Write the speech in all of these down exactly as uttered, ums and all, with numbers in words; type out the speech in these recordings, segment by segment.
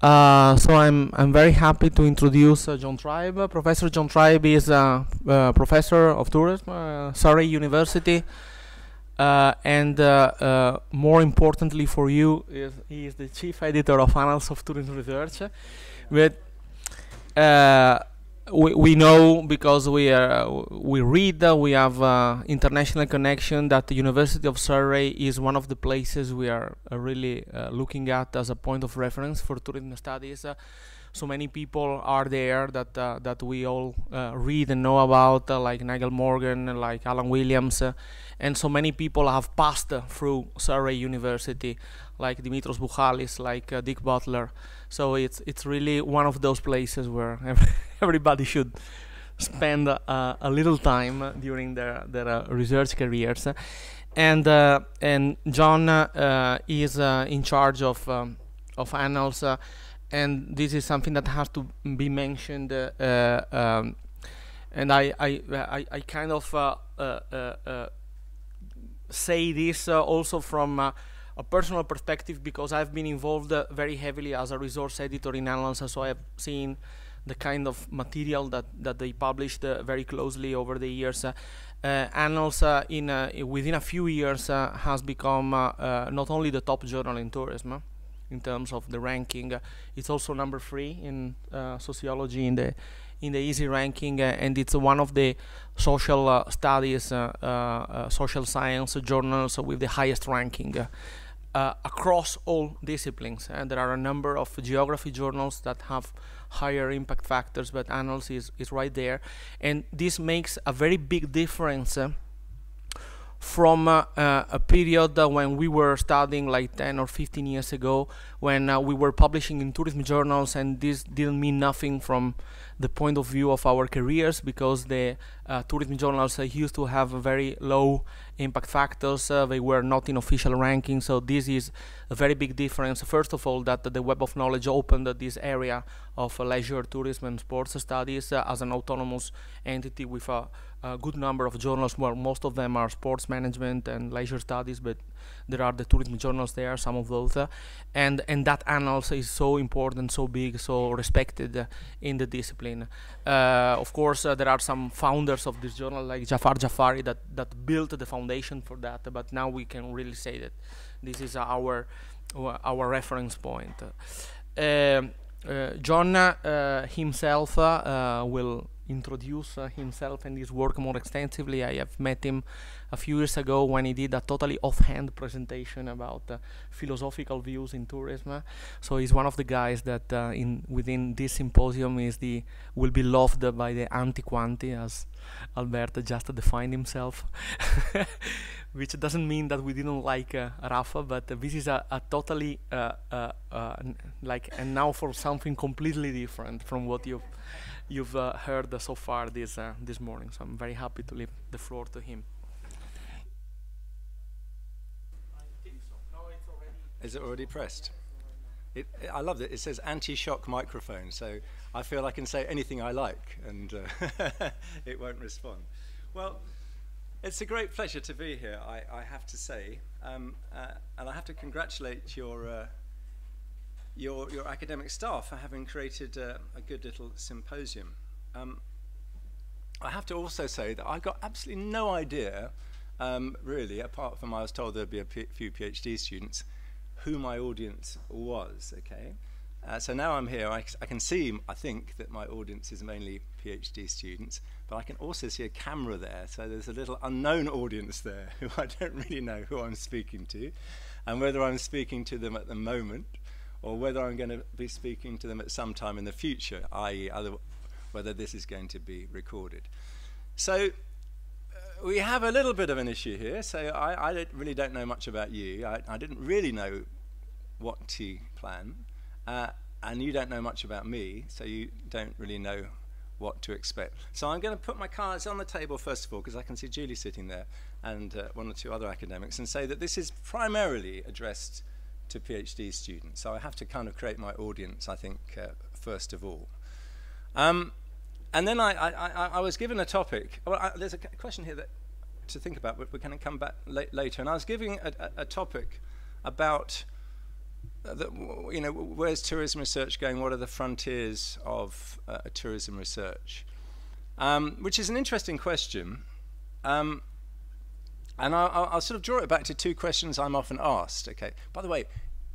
Uh, so I'm I'm very happy to introduce uh, John Tribe. Uh, Professor John Tribe is a uh, uh, professor of tourism, uh, Surrey University, uh, and uh, uh, more importantly for you, is he is the chief editor of Annals of Tourism Research. But uh, we we know, because we are uh, we read uh, we have uh, international connection, that the University of Surrey is one of the places we are uh, really uh, looking at as a point of reference for tourism studies. Uh, so many people are there that uh, that we all uh, read and know about, uh, like Nigel Morgan, like Alan Williams, uh, and so many people have passed uh, through Surrey University, like Dimitros Bouchalis, like uh, Dick Butler. So it's it's really one of those places where everybody should spend uh, a little time during their their uh, research careers. And uh, and John uh, is uh, in charge of um, of Annals, uh, and this is something that has to be mentioned. Uh, uh, um, and I I I, I kind of uh, uh, uh, say this uh, also from. Uh, A personal perspective, because I've been involved uh, very heavily as a resource editor in Annals, so I've seen the kind of material that that they published uh, very closely over the years. Uh, uh, Annals, uh, in uh, within a few years, uh, has become uh, uh, not only the top journal in tourism uh, in terms of the ranking, uh, it's also number three in uh, sociology in the in the easy ranking, uh, and it's one of the social uh, studies, uh, uh, uh, social science uh, journals with the highest ranking. Uh, Uh, across all disciplines, and there are a number of geography journals that have higher impact factors, but Annals is, is right there, and this makes a very big difference uh, from uh, uh, a period uh, when we were studying like ten or fifteen years ago, when uh, we were publishing in tourism journals, and this didn't mean nothing from the point of view of our careers, because the uh, tourism journals uh, used to have very low impact factors. Uh, they were not in official rankings, so this is a very big difference. First of all, that the Web of Knowledge opened uh, this area of uh, leisure, tourism and sports studies uh, as an autonomous entity with a, a good number of journals. Well, most of them are sports management and leisure studies, but there are the tourism journals there, some of those. Uh, and, and that Annals is so important, so big, so respected uh, in the discipline. Uh, of course, uh, there are some founders of this journal, like Jafar Jafari, that, that built the foundation for that, uh, but now we can really say that this is uh, our uh, our reference point. Uh, uh, John uh, himself uh, uh, will introduce uh, himself and his work more extensively. I have met him a few years ago when he did a totally offhand presentation about uh, philosophical views in tourism. So he's one of the guys that uh, in within this symposium is the will be loved uh, by the anti-quanti, as Alberto just defined himself, which doesn't mean that we didn't like uh, Rafa, but uh, this is a, a totally uh, uh, uh, n like and now for something completely different from what you've you've uh, heard uh, so far this uh, this morning. So I'm very happy to leave the floor to him. I think so. No, it's already. Is it already pressed? It, I love it. It says anti-shock microphone, so I feel I can say anything I like, and uh, it won't respond. Well, it's a great pleasure to be here, I, I have to say, um, uh, and I have to congratulate your, uh, your, your academic staff for having created uh, a good little symposium. Um, I have to also say that I got absolutely no idea, um, really, apart from I was told there'd be a few PhD students, who my audience was, okay? Uh, so now I'm here, I, I can see, I think, that my audience is mainly PhD students, but I can also see a camera there, so there's a little unknown audience there who I don't really know who I'm speaking to, and whether I'm speaking to them at the moment, or whether I'm going to be speaking to them at some time in the future, that is whether this is going to be recorded. So we have a little bit of an issue here, so I, I don't, really don't know much about you. I, I didn't really know what to plan, uh, and you don't know much about me, so you don't really know what to expect. So I'm going to put my cards on the table first of all, because I can see Julie sitting there, and uh, one or two other academics, and say that this is primarily addressed to PhD students. So I have to kind of create my audience, I think, uh, first of all. Um, And then I, I, I was given a topic. Well, I, there's a question here that to think about, but we're going to come back la later. And I was giving a, a, a topic about that, you know, where's tourism research going? What are the frontiers of uh, tourism research? Um, which is an interesting question. Um, and I'll, I'll sort of draw it back to two questions I'm often asked. Okay. By the way,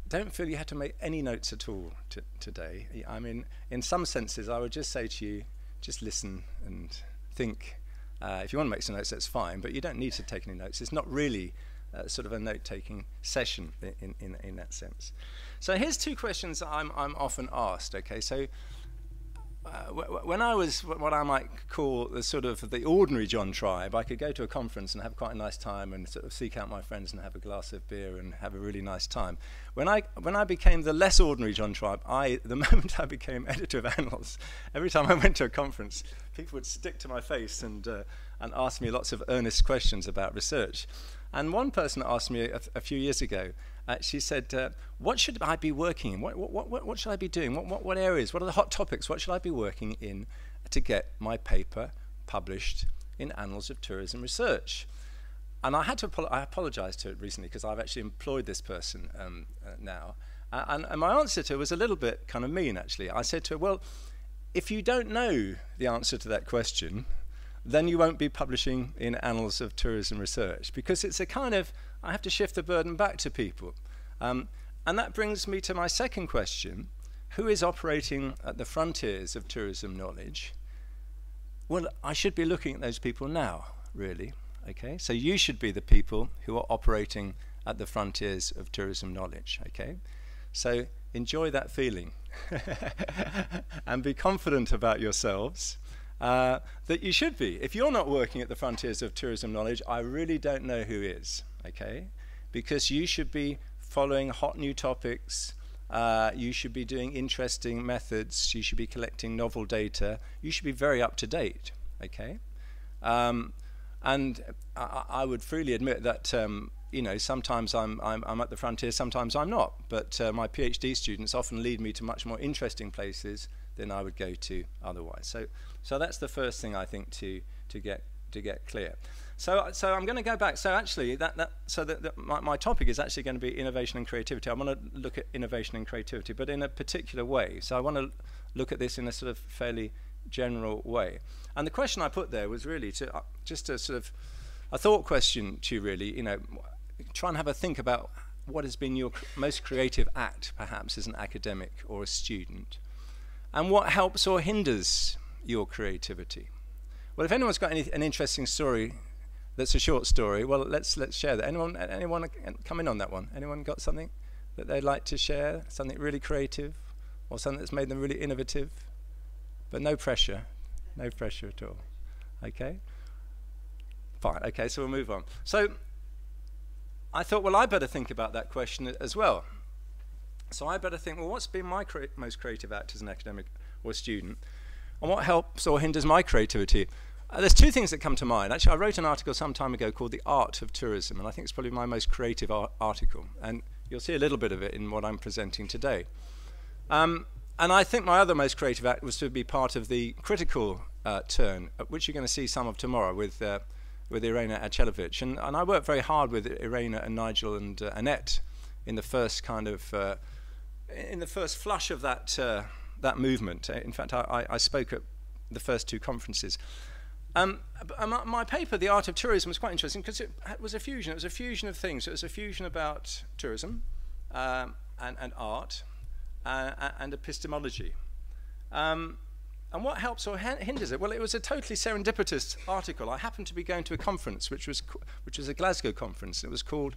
don't feel you have to make any notes at all today. I mean, in some senses, I would just say to you, just listen and think. Uh, if you want to make some notes, that's fine, but you don't need to take any notes. It's not really uh, sort of a note-taking session in, in, in that sense. So here's two questions I'm, I'm often asked, okay? So uh, wh when I was what I might call the sort of the ordinary John Tribe, I could go to a conference and have quite a nice time and sort of seek out my friends and have a glass of beer and have a really nice time. When I, when I became the less ordinary John Tribe, I, the moment I became editor of Annals, every time I went to a conference, people would stick to my face and, uh, and ask me lots of earnest questions about research. And one person asked me a, a few years ago, uh, she said, uh, what should I be working in? What, what, what, what should I be doing? What, what, what areas? What are the hot topics? What should I be working in to get my paper published in Annals of Tourism Research? And I had to apo- I apologized to it recently because I've actually employed this person um, uh, now. Uh, and, and my answer to her was a little bit kind of mean, actually. I said to her, well, if you don't know the answer to that question, then you won't be publishing in Annals of Tourism Research, because it's a kind of, I have to shift the burden back to people. Um, and that brings me to my second question, who is operating at the frontiers of tourism knowledge? Well, I should be looking at those people now, really, okay? So you should be the people who are operating at the frontiers of tourism knowledge, okay? So enjoy that feeling and be confident about yourselves. Uh, that you should be. If you're not working at the frontiers of tourism knowledge, I really don't know who is, okay? Because you should be following hot new topics, uh, you should be doing interesting methods, you should be collecting novel data, you should be very up to date, okay? Um, and I, I would freely admit that, um, you know, sometimes I'm, I'm, I'm at the frontier, sometimes I'm not, but uh, my PhD students often lead me to much more interesting places than I would go to otherwise. So, so that's the first thing I think to to get to get clear. So, so I'm going to go back. So actually, that that so that, that my, my topic is actually going to be innovation and creativity. I want to look at innovation and creativity, but in a particular way. So I want to look at this in a sort of fairly general way. And the question I put there was really to uh, just a sort of a thought question to really, you know, try and have a think about what has been your cr most creative act, perhaps as an academic or a student. And what helps or hinders your creativity? Well, if anyone's got any, an interesting story that's a short story, well, let's let's share that. Anyone, anyone come in on that one? Anyone got something that they'd like to share? Something really creative or something that's made them really innovative? But no pressure, no pressure at all. Okay? Fine, okay, so we'll move on. So I thought, well, I better think about that question as well. So I better think, well, what's been my cre most creative act as an academic or student? And what helps or hinders my creativity? Uh, there's two things that come to mind. Actually, I wrote an article some time ago called The Art of Tourism, and I think it's probably my most creative ar article. And you'll see a little bit of it in what I'm presenting today. Um, and I think my other most creative act was to be part of the critical uh, turn, which you're going to see some of tomorrow with, uh, with Irena Ateljevic. And, and I worked very hard with Irena and Nigel and uh, Annette in the first kind of... Uh, in the first flush of that uh, that movement. In fact, I, I spoke at the first two conferences. Um, my paper, The Art of Tourism, was quite interesting because it was a fusion. It was a fusion of things. It was a fusion about tourism um, and, and art uh, and epistemology. Um, and what helps or hinders it? Well, it was a totally serendipitous article. I happened to be going to a conference, which was, which was a Glasgow conference. It was called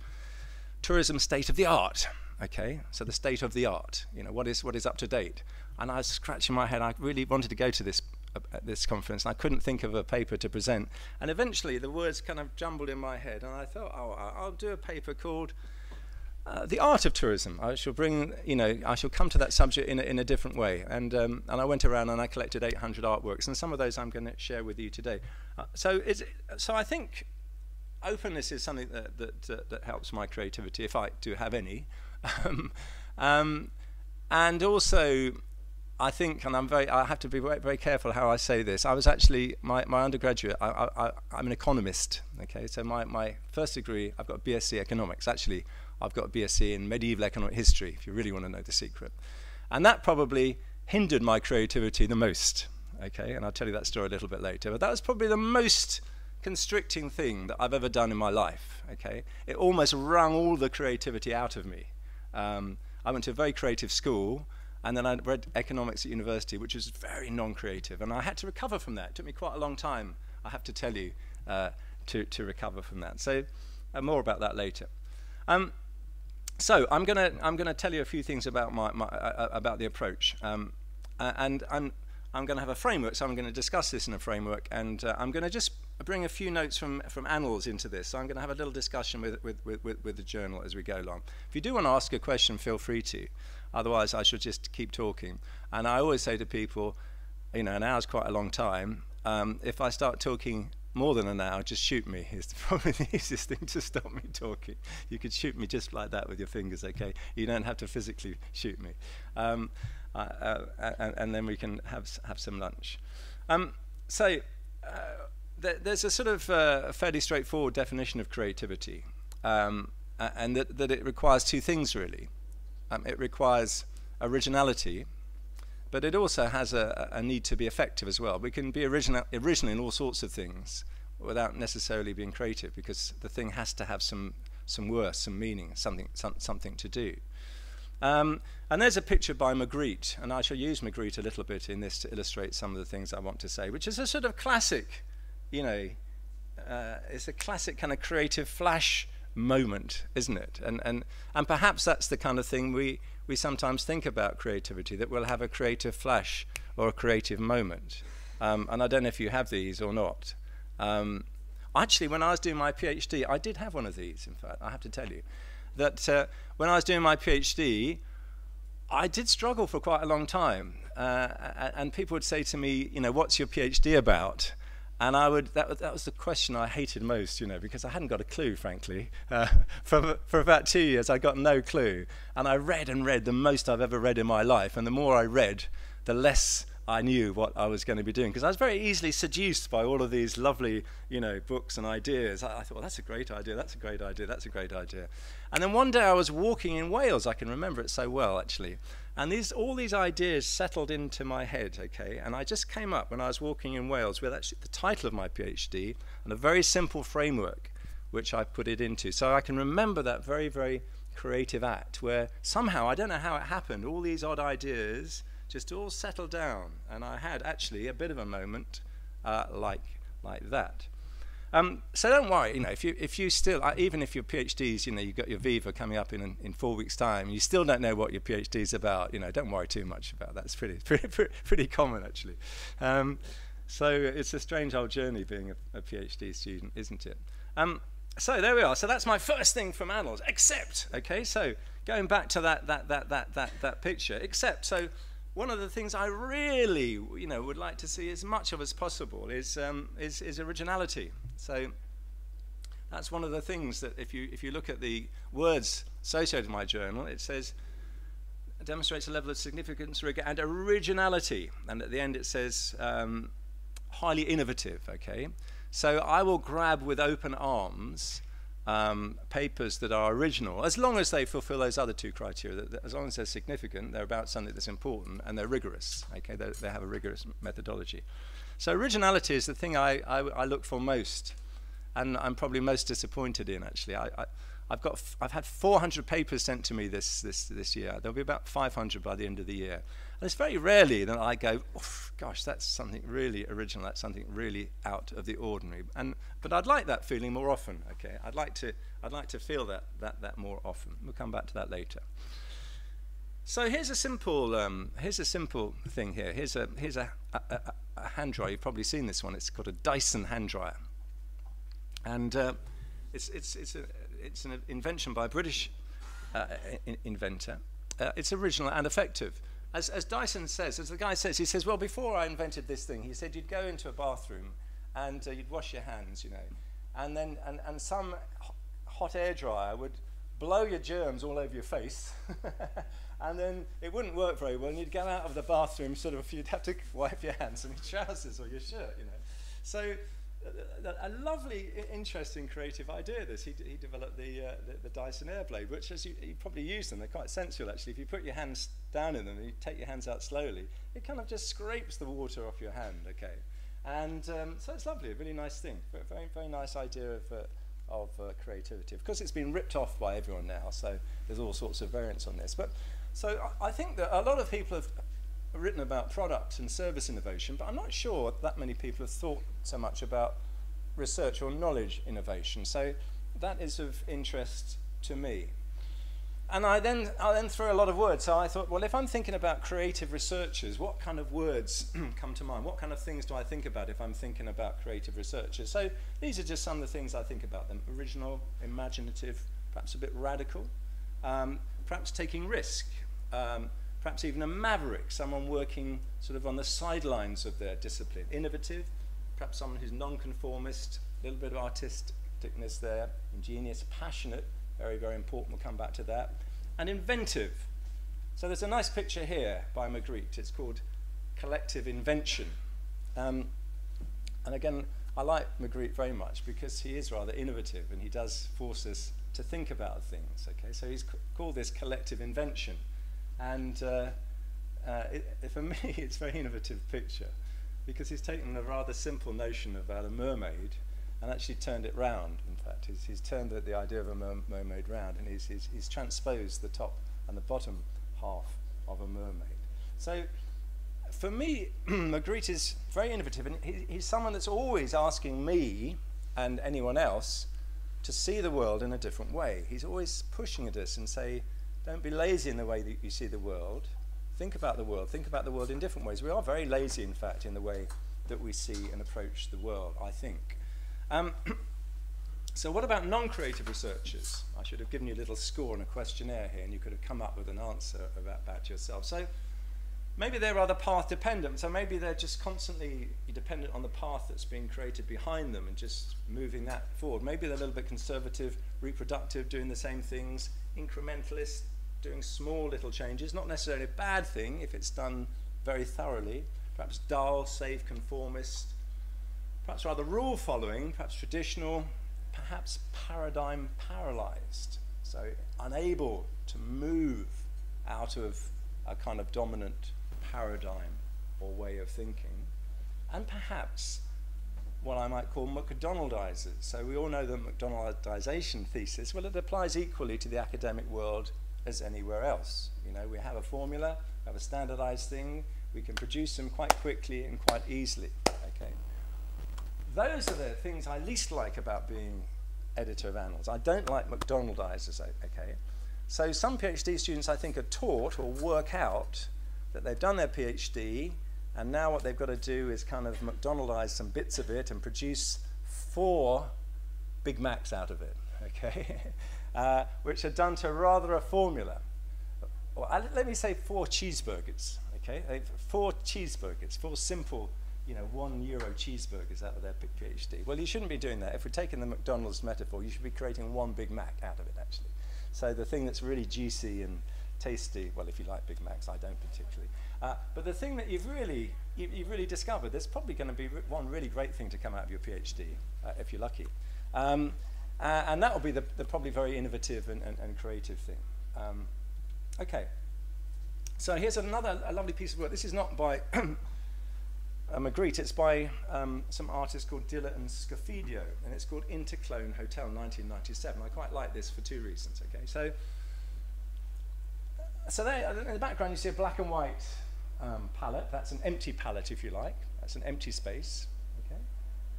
Tourism State of the Art. Okay, so the state of the art, you know, what is what is up to date? And I was scratching my head. I really wanted to go to this uh, at this conference, and I couldn't think of a paper to present. And eventually, the words kind of jumbled in my head, and I thought, oh, I'll do a paper called uh, "The Art of Tourism." I shall bring, you know, I shall come to that subject in a, in a different way. And um, and I went around and I collected eight hundred artworks, and some of those I'm going to share with you today. Uh, so is it, so I think openness is something that that uh, that helps my creativity, if I do have any. Um, and also I think, and I'm very, I have to be very, very careful how I say this. I was actually, my, my undergraduate, I, I, I'm an economist, okay? So my, my first degree, I've got B S c economics. Actually, I've got B S c in medieval economic history, if you really want to know the secret. And that probably hindered my creativity the most, okay? And I'll tell you that story a little bit later. But that was probably the most constricting thing that I've ever done in my life, okay? It almost wrung all the creativity out of me. Um, I went to a very creative school, and then I read economics at university, which was very non-creative, and I had to recover from that. It took me quite a long time, I have to tell you, uh, to, to recover from that. So uh, more about that later. Um, so I'm gonna, I'm gonna tell you a few things about, my, my, uh, about the approach, um, uh, and I'm, I'm gonna have a framework, so I'm gonna discuss this in a framework, and uh, I'm gonna just bring a few notes from, from Annals into this, so I'm gonna have a little discussion with, with, with, with the journal as we go along. If you do wanna ask a question, feel free to. Otherwise, I should just keep talking. And I always say to people, you know, an hour's quite a long time. Um, if I start talking more than an hour, just shoot me. It's probably the easiest thing to stop me talking. You could shoot me just like that with your fingers, okay? You don't have to physically shoot me. Um, uh, uh, and, and then we can have, have some lunch. Um, so uh, th there's a sort of uh, fairly straightforward definition of creativity, um, and that, that it requires two things, really. Um, it requires originality, but it also has a, a need to be effective as well. We can be original, original in all sorts of things without necessarily being creative, because the thing has to have some some worth, some meaning, something some, something to do. Um, and there's a picture by Magritte, and I shall use Magritte a little bit in this to illustrate some of the things I want to say, which is a sort of classic, you know, uh, it's a classic kind of creative flash moment, isn't it? And and and perhaps that's the kind of thing we we sometimes think about creativity, that we'll have a creative flash or a creative moment. Um, and I don't know if you have these or not. Um, actually, when I was doing my PhD, I did have one of these. In fact, I have to tell you that uh, when I was doing my PhD, I did struggle for quite a long time. Uh, and people would say to me, you know, what's your PhD about? And I would, that, that was the question I hated most, you know, because I hadn't got a clue, frankly. Uh, for, for about two years, I got no clue. And I read and read the most I've ever read in my life. And the more I read, the less I knew what I was going to be doing. Because I was very easily seduced by all of these lovely, you know, books and ideas. I, I thought, well, that's a great idea, that's a great idea, that's a great idea. And then one day I was walking in Wales. I can remember it so well, actually. And these, all these ideas settled into my head, okay? And I just came up when I was walking in Wales with actually the title of my PhD and a very simple framework which I put it into. So I can remember that very, very creative act where somehow, I don't know how it happened, all these odd ideas just all settled down. And I had actually a bit of a moment uh, like, like that. Um, so don't worry, you know, if you, if you still, uh, even if your PhDs, you know, you've got your Viva coming up in, in four weeks' time, you still don't know what your PhD's about, you know, don't worry too much about that. It's pretty, pretty, pretty common, actually. Um, so it's a strange old journey being a, a PhD student, isn't it? Um, so there we are. So that's my first thing from Annals, except, okay, so going back to that, that, that, that, that, that picture, except, so one of the things I really, you know, would like to see as much of as possible is, um, is, is originality. So that's one of the things that if you, if you look at the words associated with my journal, it says, demonstrates a level of significance, rigor, and originality. And at the end it says, um, highly innovative, okay? So I will grab with open arms um, papers that are original, as long as they fulfill those other two criteria, that, that as long as they're significant, they're about something that's important, and they're rigorous, okay? They, they have a rigorous methodology. So originality is the thing I, I, I look for most, and I'm probably most disappointed in, actually. I, I, I've, got f I've had four hundred papers sent to me this, this, this year. There'll be about five hundred by the end of the year. And it's very rarely that I go, gosh, that's something really original, that's something really out of the ordinary. And, but I'd like that feeling more often, okay? I'd like to, I'd like to feel that, that, that more often. We'll come back to that later. So here's a simple, um, here's a simple thing here. Here's a, here's a, a, a a hand dryer. You've probably seen this one. It's called a Dyson hand dryer, and uh, it's it's it's a it's an invention by a British uh, in inventor. Uh, it's original and effective. As as Dyson says, as the guy says, he says, well, before I invented this thing, he said you'd go into a bathroom and uh, you'd wash your hands, you know, and then and and some hot air dryer would blow your germs all over your face and then it wouldn't work very well, and you'd get out of the bathroom, sort of, you'd have to wipe your hands and your trousers or your shirt, you know. So a, a lovely, interesting, creative idea, this. He, he developed the, uh, the, the Dyson Airblade, which, as you, you probably use them, they're quite sensual, actually. If you put your hands down in them and you take your hands out slowly, it kind of just scrapes the water off your hand, okay? And um, so it's lovely, a really nice thing, very, very nice idea of... Uh, of uh, creativity. Of course, it's been ripped off by everyone now, so there's all sorts of variants on this. But so I, I think that a lot of people have written about product and service innovation, but I'm not sure that many people have thought so much about research or knowledge innovation. So that is of interest to me. And I then, I then threw a lot of words. So I thought, well, if I'm thinking about creative researchers, what kind of words come to mind? What kind of things do I think about if I'm thinking about creative researchers? So these are just some of the things I think about them. Original, imaginative, perhaps a bit radical, um, perhaps taking risk, um, perhaps even a maverick, someone working sort of on the sidelines of their discipline. Innovative, perhaps someone who's non-conformist, a little bit of artisticness there, ingenious, passionate, very, very important, we'll come back to that. And inventive. So there's a nice picture here by Magritte. It's called Collective Invention. Um, and again, I like Magritte very much because he is rather innovative and he does force us to think about things, okay? So he's called this Collective Invention. And uh, uh, it, for me, it's a very innovative picture because he's taken a rather simple notion about a mermaid and actually turned it round. In fact, he's, he's turned the, the idea of a mermaid round, and he's, he's, he's transposed the top and the bottom half of a mermaid. So, for me, Magritte is very innovative, and he, he's someone that's always asking me and anyone else to see the world in a different way. He's always pushing at us and say, don't be lazy in the way that you see the world. Think about the world. Think about the world in different ways. We are very lazy, in fact, in the way that we see and approach the world, I think. Um, so what about non-creative researchers? I should have given you a little score on a questionnaire here, and you could have come up with an answer about, about yourself. So maybe they're rather path-dependent, so maybe they're just constantly dependent on the path that's being created behind them and just moving that forward. Maybe they're a little bit conservative, reproductive, doing the same things, incrementalist, doing small little changes, not necessarily a bad thing if it's done very thoroughly, perhaps dull, safe, conformist, perhaps rather rule-following, perhaps traditional, perhaps paradigm-paralysed, so unable to move out of a kind of dominant paradigm or way of thinking, and perhaps what I might call McDonaldizers. So we all know the McDonaldization thesis. Well, it applies equally to the academic world as anywhere else. You know, we have a formula, we have a standardized thing, we can produce them quite quickly and quite easily. Okay. Those are the things I least like about being editor of Annals. I don't like McDonaldizers, okay? So some PhD students, I think, are taught or work out that they've done their PhD, and now what they've got to do is kind of McDonaldize some bits of it and produce four Big Macs out of it, okay? uh, which are done to rather a formula. Or, uh, let me say four cheeseburgers, okay? They've four cheeseburgers, four simple, you know, one euro cheeseburgers out of their PhD. Well, you shouldn't be doing that. If we're taking the McDonald's metaphor, you should be creating one Big Mac out of it, actually. So the thing that's really juicy and tasty, well, if you like Big Macs, I don't particularly. Uh, but the thing that you've really, you, you've really discovered, there's probably going to be one really great thing to come out of your PhD, uh, if you're lucky. Um, uh, and that will be the, the probably very innovative and, and, and creative thing. Um, okay. So here's another a lovely piece of work. This is not by... Uh, Magritte, it's by um, some artist called Diller and Scafidio, and it's called Interclone Hotel nineteen ninety-seven. I quite like this for two reasons, okay? So, so there, in the background you see a black and white um, palette. That's an empty palette, if you like. That's an empty space, okay?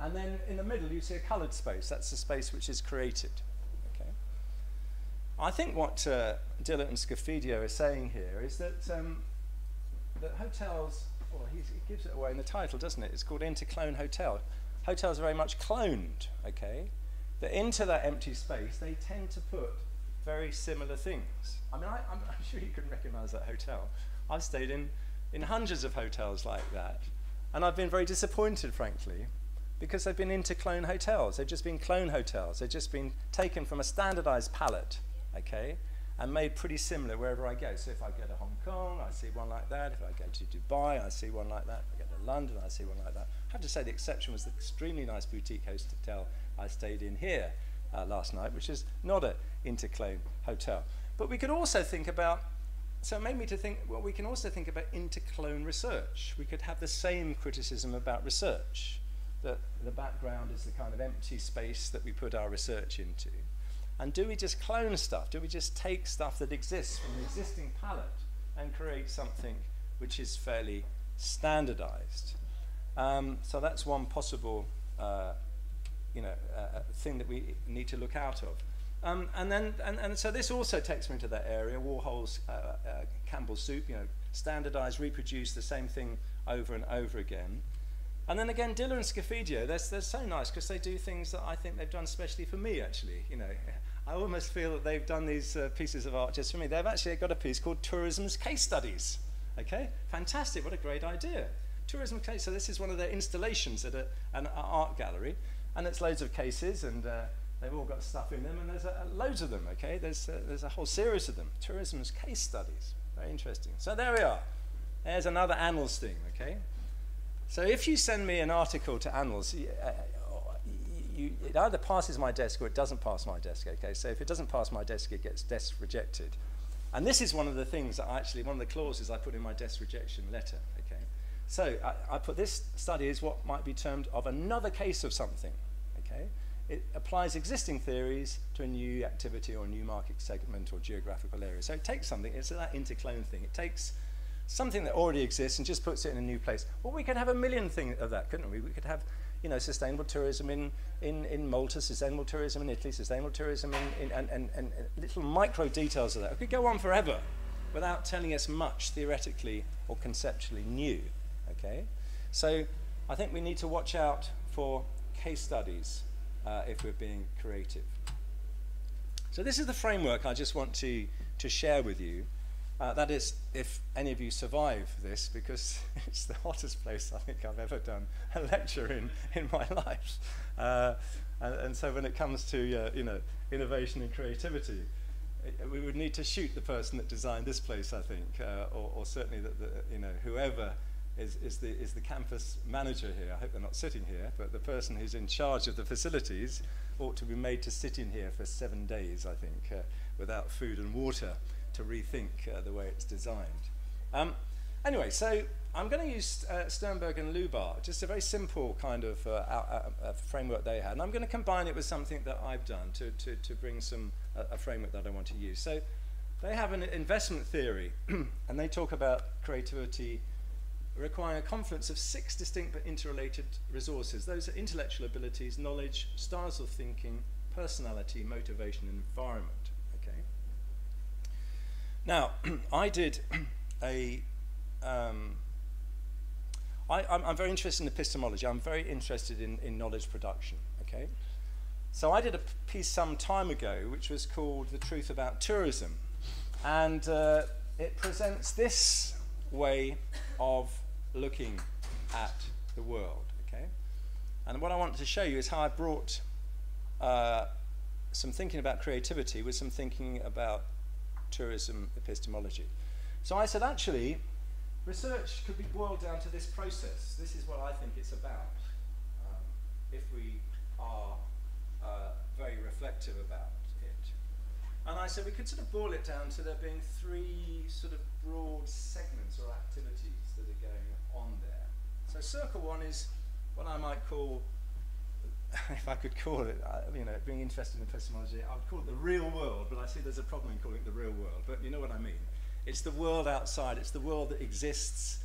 And then in the middle you see a coloured space. That's the space which is created, okay? I think what uh, Diller and Scafidio are saying here is that, um, that hotels... Well, he gives it away in the title, doesn't it? It's called Interclone Hotel. Hotels are very much cloned, okay? That into that empty space, they tend to put very similar things. I mean, I, I'm, I'm sure you can recognise that hotel. I've stayed in, in hundreds of hotels like that, and I've been very disappointed, frankly, because they've been interclone hotels. They've just been clone hotels. They've just been taken from a standardised palette, okay? and made pretty similar wherever I go. So if I go to Hong Kong, I see one like that. If I go to Dubai, I see one like that. If I go to London, I see one like that. I have to say the exception was the extremely nice boutique hotel I stayed in here uh, last night, which is not an Interclone hotel. But we could also think about, so it made me to think, well, we can also think about interclone research. We could have the same criticism about research, that the background is the kind of empty space that we put our research into. And do we just clone stuff? Do we just take stuff that exists from the existing palette and create something which is fairly standardized? Um, so that's one possible uh, you know, uh, thing that we need to look out of. Um, and then, and, and so this also takes me into that area, Warhol's uh, uh, Campbell's soup, you know, standardise, reproduce the same thing over and over again. And then again, Diller and Scafidio, they're, they're so nice because they do things that I think they've done especially for me, actually. You know, I almost feel that they've done these uh, pieces of art just for me. They've actually got a piece called Tourism's Case Studies. Okay, fantastic, what a great idea. Tourism Case, so this is one of their installations at a, an art gallery, and it's loads of cases, and uh, they've all got stuff in them, and there's uh, loads of them, okay? There's, uh, there's a whole series of them. Tourism's Case Studies, very interesting. So there we are. There's another Annals thing, okay? So if you send me an article to Annals, you, uh, you, it either passes my desk or it doesn't pass my desk, okay? So if it doesn't pass my desk, it gets desk rejected. And this is one of the things that I actually, one of the clauses I put in my desk rejection letter, okay? So I, I put this study is what might be termed of another case of something, okay? It applies existing theories to a new activity or a new market segment or geographical area. So it takes something, it's that interclone thing. It takes something that already exists and just puts it in a new place. Well, we could have a million things of that, couldn't we? We could have, you know, sustainable tourism in, in, in Malta, sustainable tourism in Italy, sustainable tourism in, in and, and, and little micro details of that. It could go on forever without telling us much theoretically or conceptually new, okay? So I think we need to watch out for case studies Uh, if we're being creative. So this is the framework I just want to, to share with you. Uh, that is, if any of you survive this, because it's the hottest place I think I've ever done a lecture in in my life. Uh, and, and so when it comes to uh, you know, innovation and creativity, it, we would need to shoot the person that designed this place, I think, uh, or, or certainly that the, you know, whoever Is, is, the, is the campus manager here. I hope they're not sitting here, but the person who's in charge of the facilities ought to be made to sit in here for seven days, I think, uh, without food and water to rethink uh, the way it's designed. Um, anyway, so I'm going to use uh, Sternberg and Lubar, just a very simple kind of uh, out, uh, framework they had, and I'm going to combine it with something that I've done to, to, to bring some uh, a framework that I want to use. So they have an investment theory, and they talk about creativity requiring a confluence of six distinct but interrelated resources. Those are intellectual abilities, knowledge, styles of thinking, personality, motivation, and environment. Okay. Now, I did a. Um, I, I'm, I'm very interested in epistemology. I'm very interested in, in knowledge production. Okay. So I did a piece some time ago, which was called "The Truth About Tourism," and uh, it presents this way of looking at the world, okay? And what I want to show you is how I brought uh, some thinking about creativity with some thinking about tourism epistemology. So I said, actually, research could be boiled down to this process. This is what I think it's about, um, if we are uh, very reflective about it. And I said we could sort of boil it down to there being three sort of broad segments or activities that are going on there. So circle one is what I might call, if I could call it, I, you know, being interested in epistemology, I would call it the real world, but I see there's a problem in calling it the real world, but you know what I mean. It's the world outside, it's the world that exists,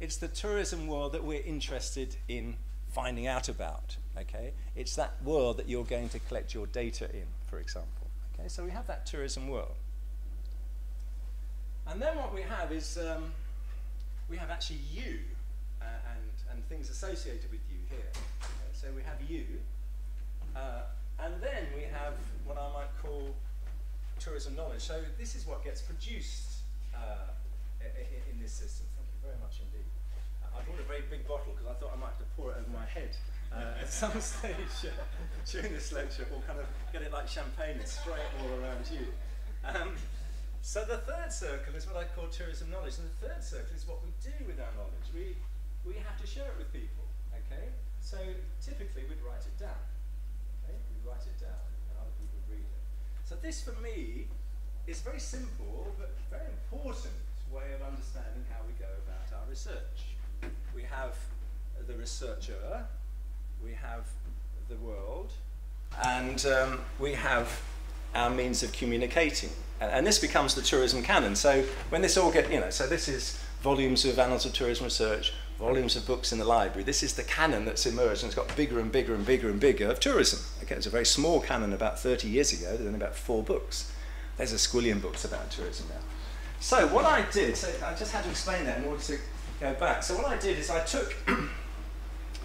it's the tourism world that we're interested in finding out about, okay? It's that world that you're going to collect your data in, for example, okay? So we have that tourism world. And then what we have is, um, we have actually you uh, and, and things associated with you here. Okay, so we have you, uh, and then we have what I might call tourism knowledge. So this is what gets produced uh, in, in this system. Thank you very much indeed. I brought a very big bottle because I thought I might have to pour it over my head uh, at some stage uh, during this lecture, or kind of get it like champagne and spray it all around you. Um, So the third circle is what I call tourism knowledge, and the third circle is what we do with our knowledge. We, we have to share it with people, okay? So typically we'd write it down, okay? We'd write it down and other people would read it. So this for me is a very simple but very important way of understanding how we go about our research. We have the researcher, we have the world, and um, we have our means of communicating. And, and this becomes the tourism canon. So when this all get, you know, so this is volumes of Annals of Tourism Research, volumes of books in the library. This is the canon that's emerged, and it's got bigger and bigger and bigger and bigger of tourism. Okay, it was a very small canon about thirty years ago. There were only about four books. There's a squillion books about tourism now. So what I did, so I just had to explain that in order to go back. So what I did is I took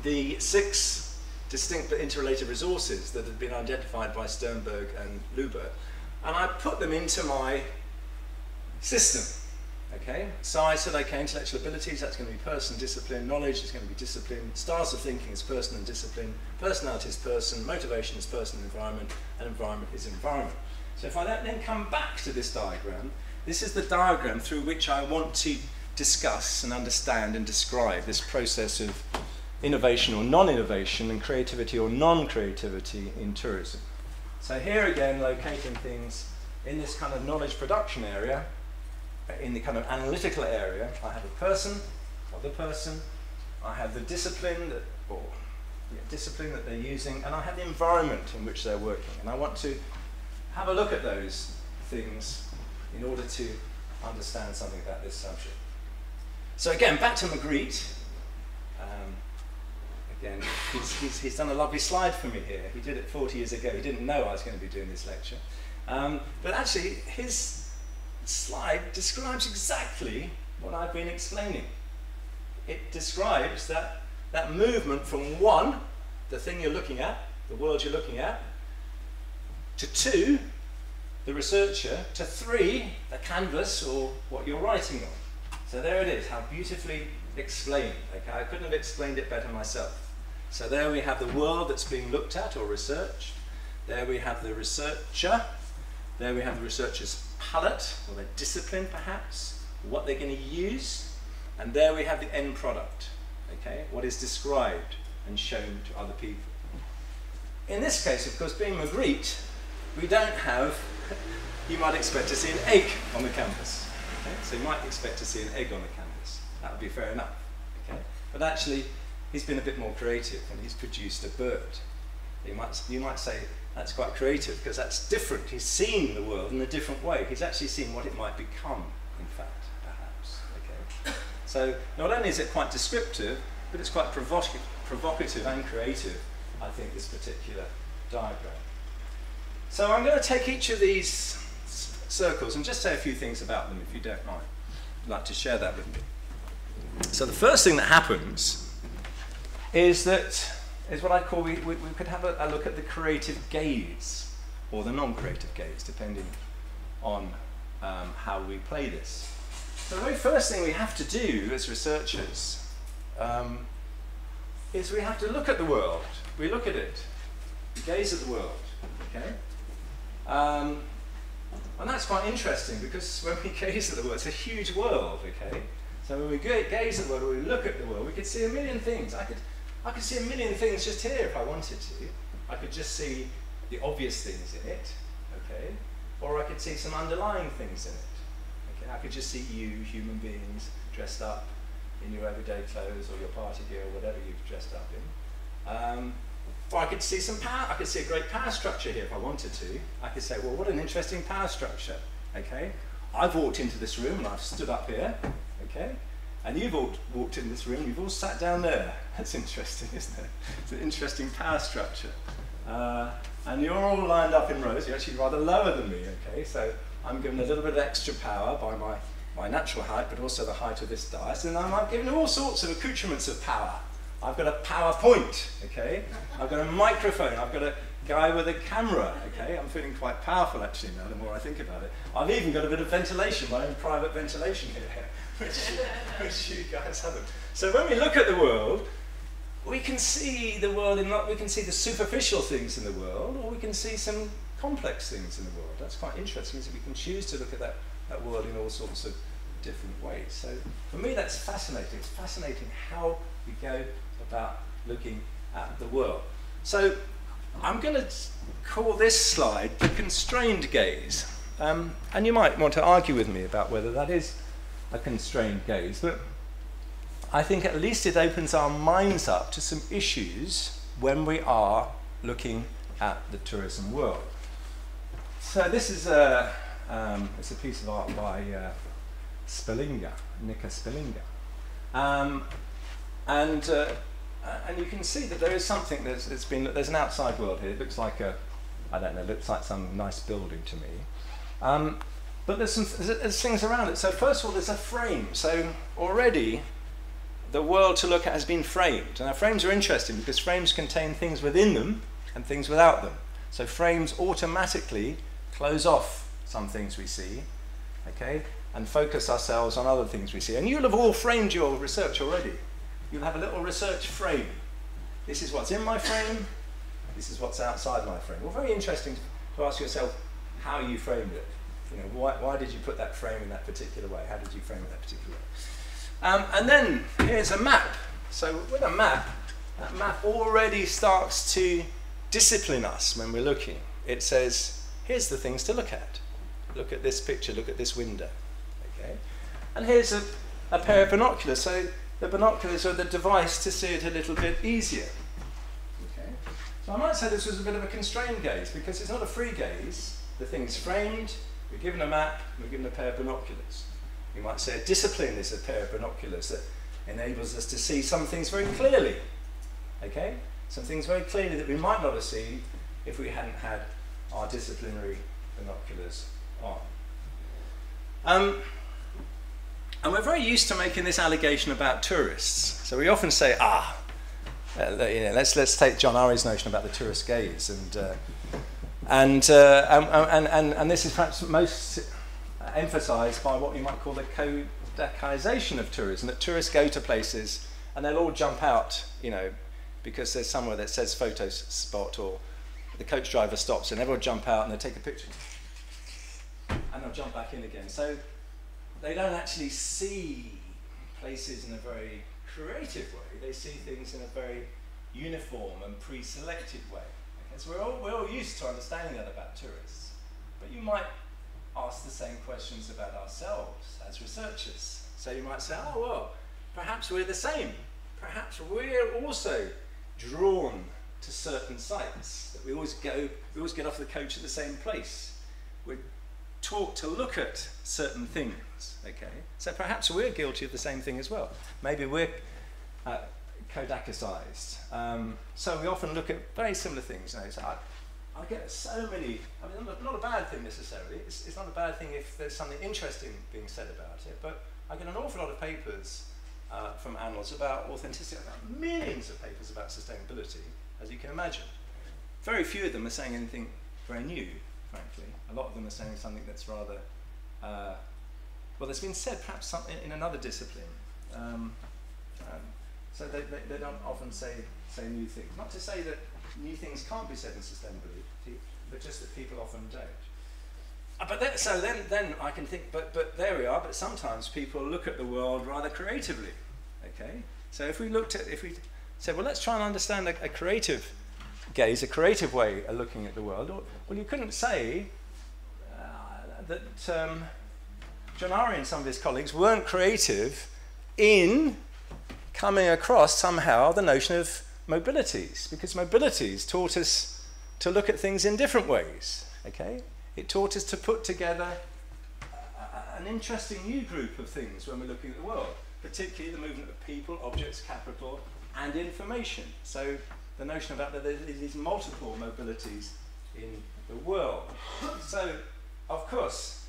the six distinct but interrelated resources that had been identified by Sternberg and Luber, and I put them into my system. Okay, so I said, okay, intellectual abilities, that's going to be person, discipline, knowledge is going to be discipline, styles of thinking is person and discipline, personality is person, motivation is person and environment, and environment is environment. So if I then come back to this diagram, this is the diagram through which I want to discuss and understand and describe this process of innovation or non-innovation and creativity or non-creativity in tourism. So here again, locating things in this kind of knowledge production area, in the kind of analytical area, I have a person, or the person, I have the discipline that, or yeah, discipline that they're using, and I have the environment in which they're working. And I want to have a look at those things in order to understand something about this subject. So again, back to Magritte. Um, again, he's, he's, he's done a lovely slide for me here. He did it forty years ago. He didn't know I was going to be doing this lecture. Um, but actually, his slide describes exactly what I've been explaining. It describes that, that movement from one, the thing you're looking at, the world you're looking at, to two, the researcher, to three, the canvas or what you're writing on. So there it is, how beautifully explained. Okay, I couldn't have explained it better myself. So there we have the world that's being looked at or researched. There we have the researcher. There we have the researcher's palette or their discipline perhaps, what they're going to use. And there we have the end product, okay, what is described and shown to other people. In this case, of course, being Magritte, we don't have, you might expect to see an egg on the canvas. Okay? So you might expect to see an egg on the canvas. That would be fair enough. Okay? But actually, he's been a bit more creative and he's produced a bird. You might, you might say that's quite creative because that's different. He's seen the world in a different way. He's actually seen what it might become, in fact, perhaps. Okay? So not only is it quite descriptive, but it's quite provo provocative and creative, I think, this particular diagram. So I'm going to take each of these circles and just say a few things about them, if you don't mind. I'd like to share that with me. So the first thing that happens is that is what I call, we, we, we could have a, a look at the creative gaze, or the non-creative gaze, depending on um, how we play this. So the very first thing we have to do as researchers um, is we have to look at the world. We look at it. We gaze at the world. Okay? Um, and that's quite interesting because when we gaze at the world, it's a huge world, okay? So when we gaze at the world, when we look at the world, we could see a million things. I could, I could see a million things just here if I wanted to. I could just see the obvious things in it, okay? Or I could see some underlying things in it. Okay? I could just see you, human beings, dressed up in your everyday clothes or your party gear or whatever you've dressed up in. Um, Or I could see some power, I could see a great power structure here if I wanted to. I could say, well, what an interesting power structure, okay? I've walked into this room and I've stood up here, okay? And you've all walked in this room, you've all sat down there. That's interesting, isn't it? It's an interesting power structure. Uh, and you're all lined up in rows, you're actually rather lower than me, okay? So I'm given a little bit of extra power by my, my natural height, but also the height of this dais, and I'm given all sorts of accoutrements of power. I've got a PowerPoint, okay? I've got a microphone, I've got a guy with a camera, okay? I'm feeling quite powerful actually now, the more I think about it. I've even got a bit of ventilation, my own private ventilation here, which, which you guys haven't. So when we look at the world, we can see the world in, we can see the superficial things in the world, or we can see some complex things in the world. That's quite interesting, so we can choose to look at that that world in all sorts of different ways. So for me that's fascinating. It's fascinating how we go about looking at the world. So I'm going to call this slide the constrained gaze. Um, and you might want to argue with me about whether that is a constrained gaze, but I think at least it opens our minds up to some issues when we are looking at the tourism world. So this is a, um, it's a piece of art by uh, Spilinga, Nika Spilinga. Um, and, uh, and you can see that there is something, that's, that's been, there's an outside world here. It looks like a, I don't know, it looks like some nice building to me. Um, but there's, some, there's, there's things around it. So first of all, there's a frame. So already the world to look at has been framed. Now frames are interesting because frames contain things within them and things without them. So frames automatically close off some things we see, okay, and focus ourselves on other things we see. And you'll have all framed your research already. You'll have a little research frame. This is what's in my frame, this is what's outside my frame. Well, very interesting to ask yourself how you framed it. You know, why, why did you put that frame in that particular way? How did you frame it that particular way? Um, and then here's a map. So with a map, that map already starts to discipline us when we're looking. It says, here's the things to look at. Look at this picture, look at this window. Okay? And here's a, a pair of binoculars. So the binoculars are the device to see it a little bit easier. Okay? So I might say this was a bit of a constrained gaze, because it's not a free gaze. The thing's framed, we're given a map, we're given a pair of binoculars. You might say a discipline is a pair of binoculars that enables us to see some things very clearly, okay? Some things very clearly that we might not have seen if we hadn't had our disciplinary binoculars on. Um, and we're very used to making this allegation about tourists. So we often say, ah, uh, you know, let's, let's take John Urry's notion about the tourist gaze. And, uh, and, uh, and, and, and, and this is perhaps most emphasised by what you might call the codicization of tourism, that tourists go to places and they'll all jump out, you know, because there's somewhere that says photo spot or the coach driver stops and everyone jump out and they take a picture and they'll jump back in again. So they don't actually see places in a very creative way, they see things in a very uniform and pre-selected way. Okay, so we're all, we're all used to understanding that about tourists, but you might ask the same questions about ourselves as researchers. So you might say, oh well, perhaps we're the same. Perhaps we're also drawn to certain sites. That we always go, we always get off the coach at the same place. We're taught to look at certain things, okay? So perhaps we're guilty of the same thing as well. Maybe we're uh, Kodakicized. Um, so we often look at very similar things. You know, so I, I get so many, I mean, not, not a bad thing necessarily, it's, it's not a bad thing if there's something interesting being said about it, but I get an awful lot of papers uh, from Annals about authenticity, about millions of papers about sustainability, as you can imagine. Very few of them are saying anything very new, frankly. A lot of them are saying something that's rather, uh, well, that's been said perhaps something in another discipline. Um, um, so they, they, they don't often say, say new things. Not to say that new things can't be said in sustainability, but just that people often don't. Uh, but then, so then, then I can think, but, but there we are, but sometimes people look at the world rather creatively, okay? So if we looked at, if we said, well, let's try and understand a, a creative gaze, a creative way of looking at the world, or, well, you couldn't say uh, that um, John Urry and some of his colleagues weren't creative in coming across somehow the notion of mobilities, because mobilities taught us to look at things in different ways, okay? It taught us to put together a, an interesting new group of things when we're looking at the world, particularly the movement of people, objects, capital, and information. So the notion about that there's these multiple mobilities in the world. So, of course,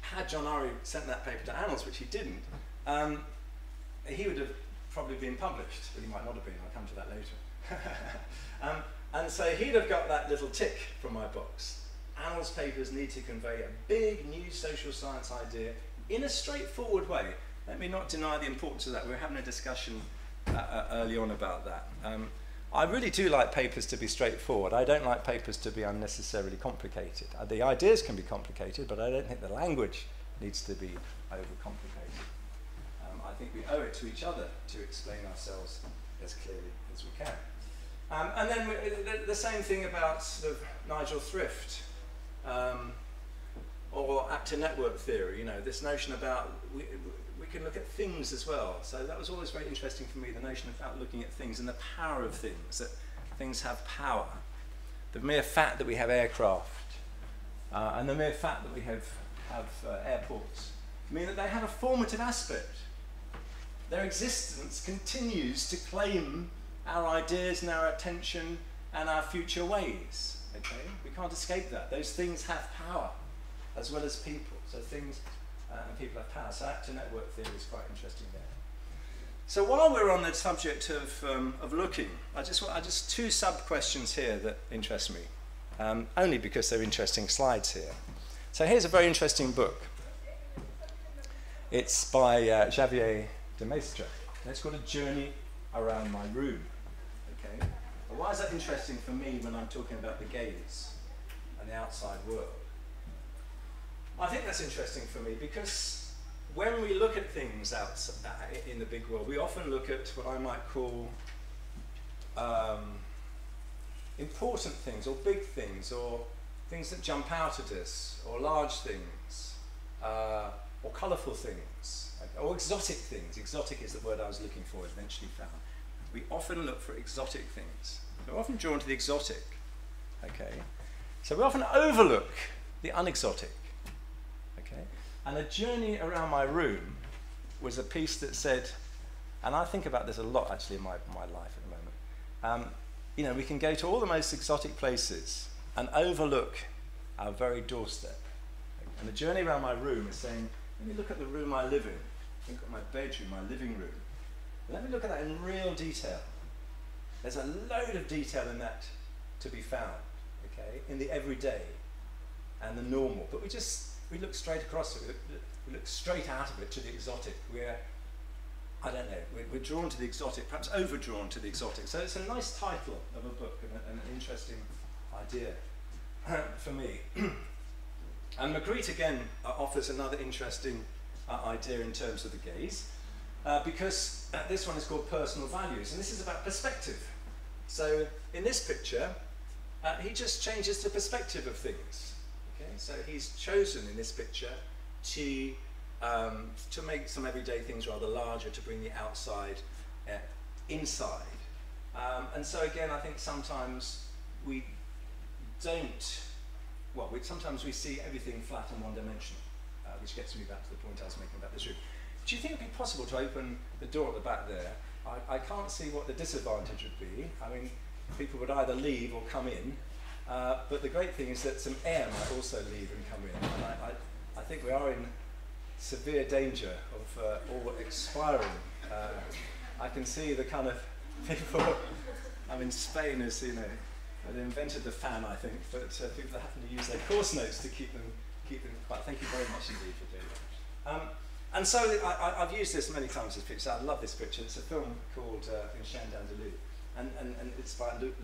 had John Urry sent that paper to Annals, which he didn't, um, he would have probably been published, but he might not have been, I'll come to that later. um, and so he'd have got that little tick from my box. Annals papers need to convey a big new social science idea in a straightforward way. Let me not deny the importance of that. We were having a discussion uh, uh, early on about that. Um, I really do like papers to be straightforward. I don't like papers to be unnecessarily complicated. Uh, the ideas can be complicated, but I don't think the language needs to be overcomplicated. Um, I think we owe it to each other to explain ourselves as clearly as we can. Um, and then we, the, the same thing about sort of Nigel Thrift um, or actor network theory, you know, this notion about we, we can look at things as well. So that was always very interesting for me, the notion about looking at things and the power of things, that things have power. The mere fact that we have aircraft uh, and the mere fact that we have, have uh, airports mean that they have a formative aspect. Their existence continues to claim our ideas and our attention and our future ways, okay? We can't escape that. Those things have power, as well as people. So things uh, and people have power. So actor network theory is quite interesting there. So while we're on the subject of, um, of looking, I just want I just two sub-questions here that interest me, um, only because they're interesting slides here. So here's a very interesting book. It's by uh, Xavier Demetria. It's called A Journey Around My Room. Okay. Well, why is that interesting for me when I'm talking about the gaze and the outside world? I think that's interesting for me because when we look at things out in the big world, we often look at what I might call um, important things or big things or things that jump out at us or large things uh, or colourful things or exotic things. Exotic is the word I was looking for, eventually found. We often look for exotic things. We're often drawn to the exotic. Okay, so we often overlook the unexotic. Okay. And A Journey Around My Room was a piece that said, and I think about this a lot actually in my, my life at the moment, um, you know, we can go to all the most exotic places and overlook our very doorstep. Okay. And The Journey Around My Room is saying, let me look at the room I live in, look at my bedroom, my living room. Let me look at that in real detail. There's a load of detail in that to be found, okay, in the everyday and the normal, but we just, we look straight across it, we look, we look straight out of it to the exotic. We're, I don't know, we're, we're drawn to the exotic, perhaps overdrawn to the exotic. So it's a nice title of a book and, a, and an interesting idea for me. And Magritte again uh, offers another interesting uh, idea in terms of the gaze, uh, because uh, this one is called Personal Values, and this is about perspective. So in this picture, uh, he just changes the perspective of things. Okay, so he's chosen in this picture to, um, to make some everyday things rather larger, to bring the outside uh, inside. Um, and so again, I think sometimes we don't, well, we, sometimes we see everything flat and one-dimensional, uh, which gets me back to the point I was making about this room. Do you think it would be possible to open the door at the back there? I, I can't see what the disadvantage would be. I mean, people would either leave or come in. Uh, but the great thing is that some air might also leave and come in. And I, I, I think we are in severe danger of uh, all expiring. Uh, I can see the kind of people, I mean, Spain is, you know, they invented the fan, I think, but uh, people that happen to use their course notes to keep them, keep them quiet. Thank you very much indeed for doing that. Um, and so I, I, I've used this many times, this picture. I love this picture. It's a film called uh, Un Chien Andalou. And, and, and it's by Luis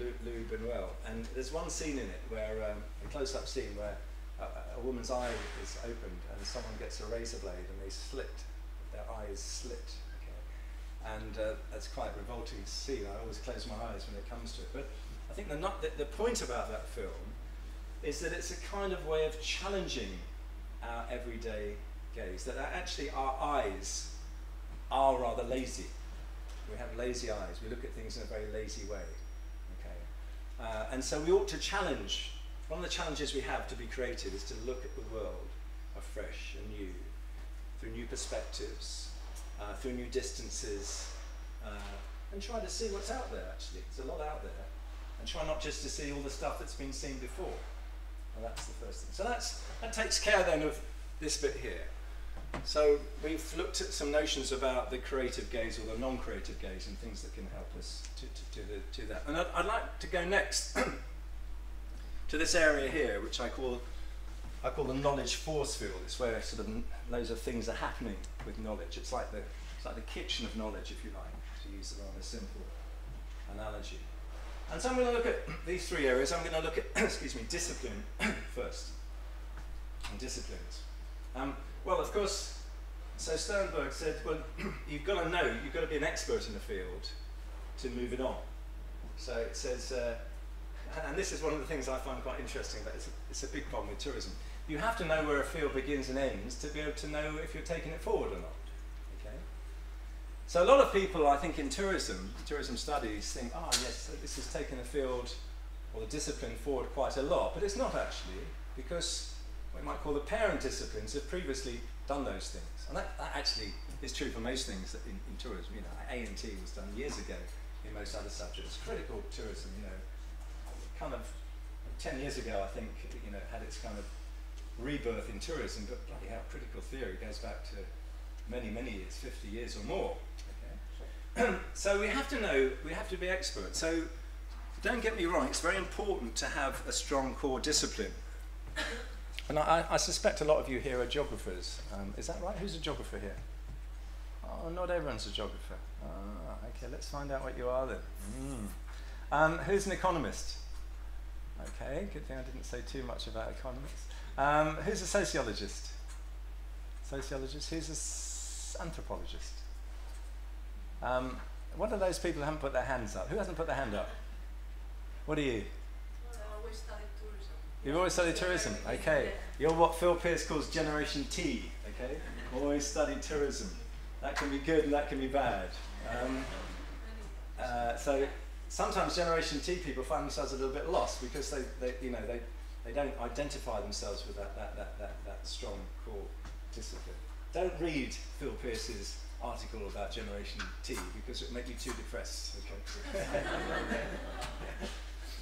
Buñuel. And there's one scene in it where, um, a close-up scene where a, a woman's eye is opened and someone gets a razor blade and they slit, their eye is slit. Okay. And uh, that's quite a revolting scene. I always close my eyes when it comes to it. But I think the, not, the, the point about that film is that it's a kind of way of challenging our everyday gaze, that actually our eyes are rather lazy. We have lazy eyes. We look at things in a very lazy way. Okay, uh, and so we ought to challenge. One of the challenges we have to be creative is to look at the world afresh and new, through new perspectives, uh, through new distances, uh, and try to see what's out there. Actually, there's a lot out there, and try not just to see all the stuff that's been seen before. And that's the first thing. So that's that takes care then of this bit here. So we've looked at some notions about the creative gaze or the non-creative gaze and things that can help us to, to, to, the, to that. And I'd, I'd like to go next to this area here, which I call, I call the knowledge force field. It's where sort of loads of things are happening with knowledge. It's like the, it's like the kitchen of knowledge, if you like, to use a rather simple analogy. And so I'm going to look at these three areas. I'm going to look at, excuse me, discipline first, and disciplines. Um, well, of course, so Sternberg said, well, you've got to know, you've got to be an expert in the field to move it on. So it says, uh, and this is one of the things I find quite interesting, that it's a, it's a big problem with tourism. You have to know where a field begins and ends to be able to know if you're taking it forward or not. Okay? So a lot of people, I think, in tourism, tourism studies, think, ah, oh, yes, this has taken the field or the discipline forward quite a lot, but it's not actually, because what we might call the parent disciplines have previously done those things. And that, that actually is true for most things in, in tourism. You know, A and T was done years ago in most other subjects. Critical tourism, you know, kind of ten years ago, I think, you know, had its kind of rebirth in tourism, but bloody hell, critical theory goes back to many, many years, fifty years or more. Okay. So we have to know, we have to be experts. So don't get me wrong, it's very important to have a strong core discipline. And I, I suspect a lot of you here are geographers. Um, is that right? Who's a geographer here? Oh, not everyone's a geographer. Ah, okay, let's find out what you are then. Mm. Um, who's an economist? Okay, good thing I didn't say too much about economists. Um, who's a sociologist? Sociologist? Who's an anthropologist? Um, what are those people who haven't put their hands up? Who hasn't put their hand up? What are you? Well, I always studied tourism. You've always studied tourism? Okay. You're what Phil Pierce calls Generation T, okay? Always studied tourism. That can be good and that can be bad. Um, uh, so sometimes Generation T people find themselves a little bit lost because they, they you know, they They don't identify themselves with that, that, that, that, that strong core discipline. Don't read Phil Pierce's article about Generation T because it will make you too depressed. Okay.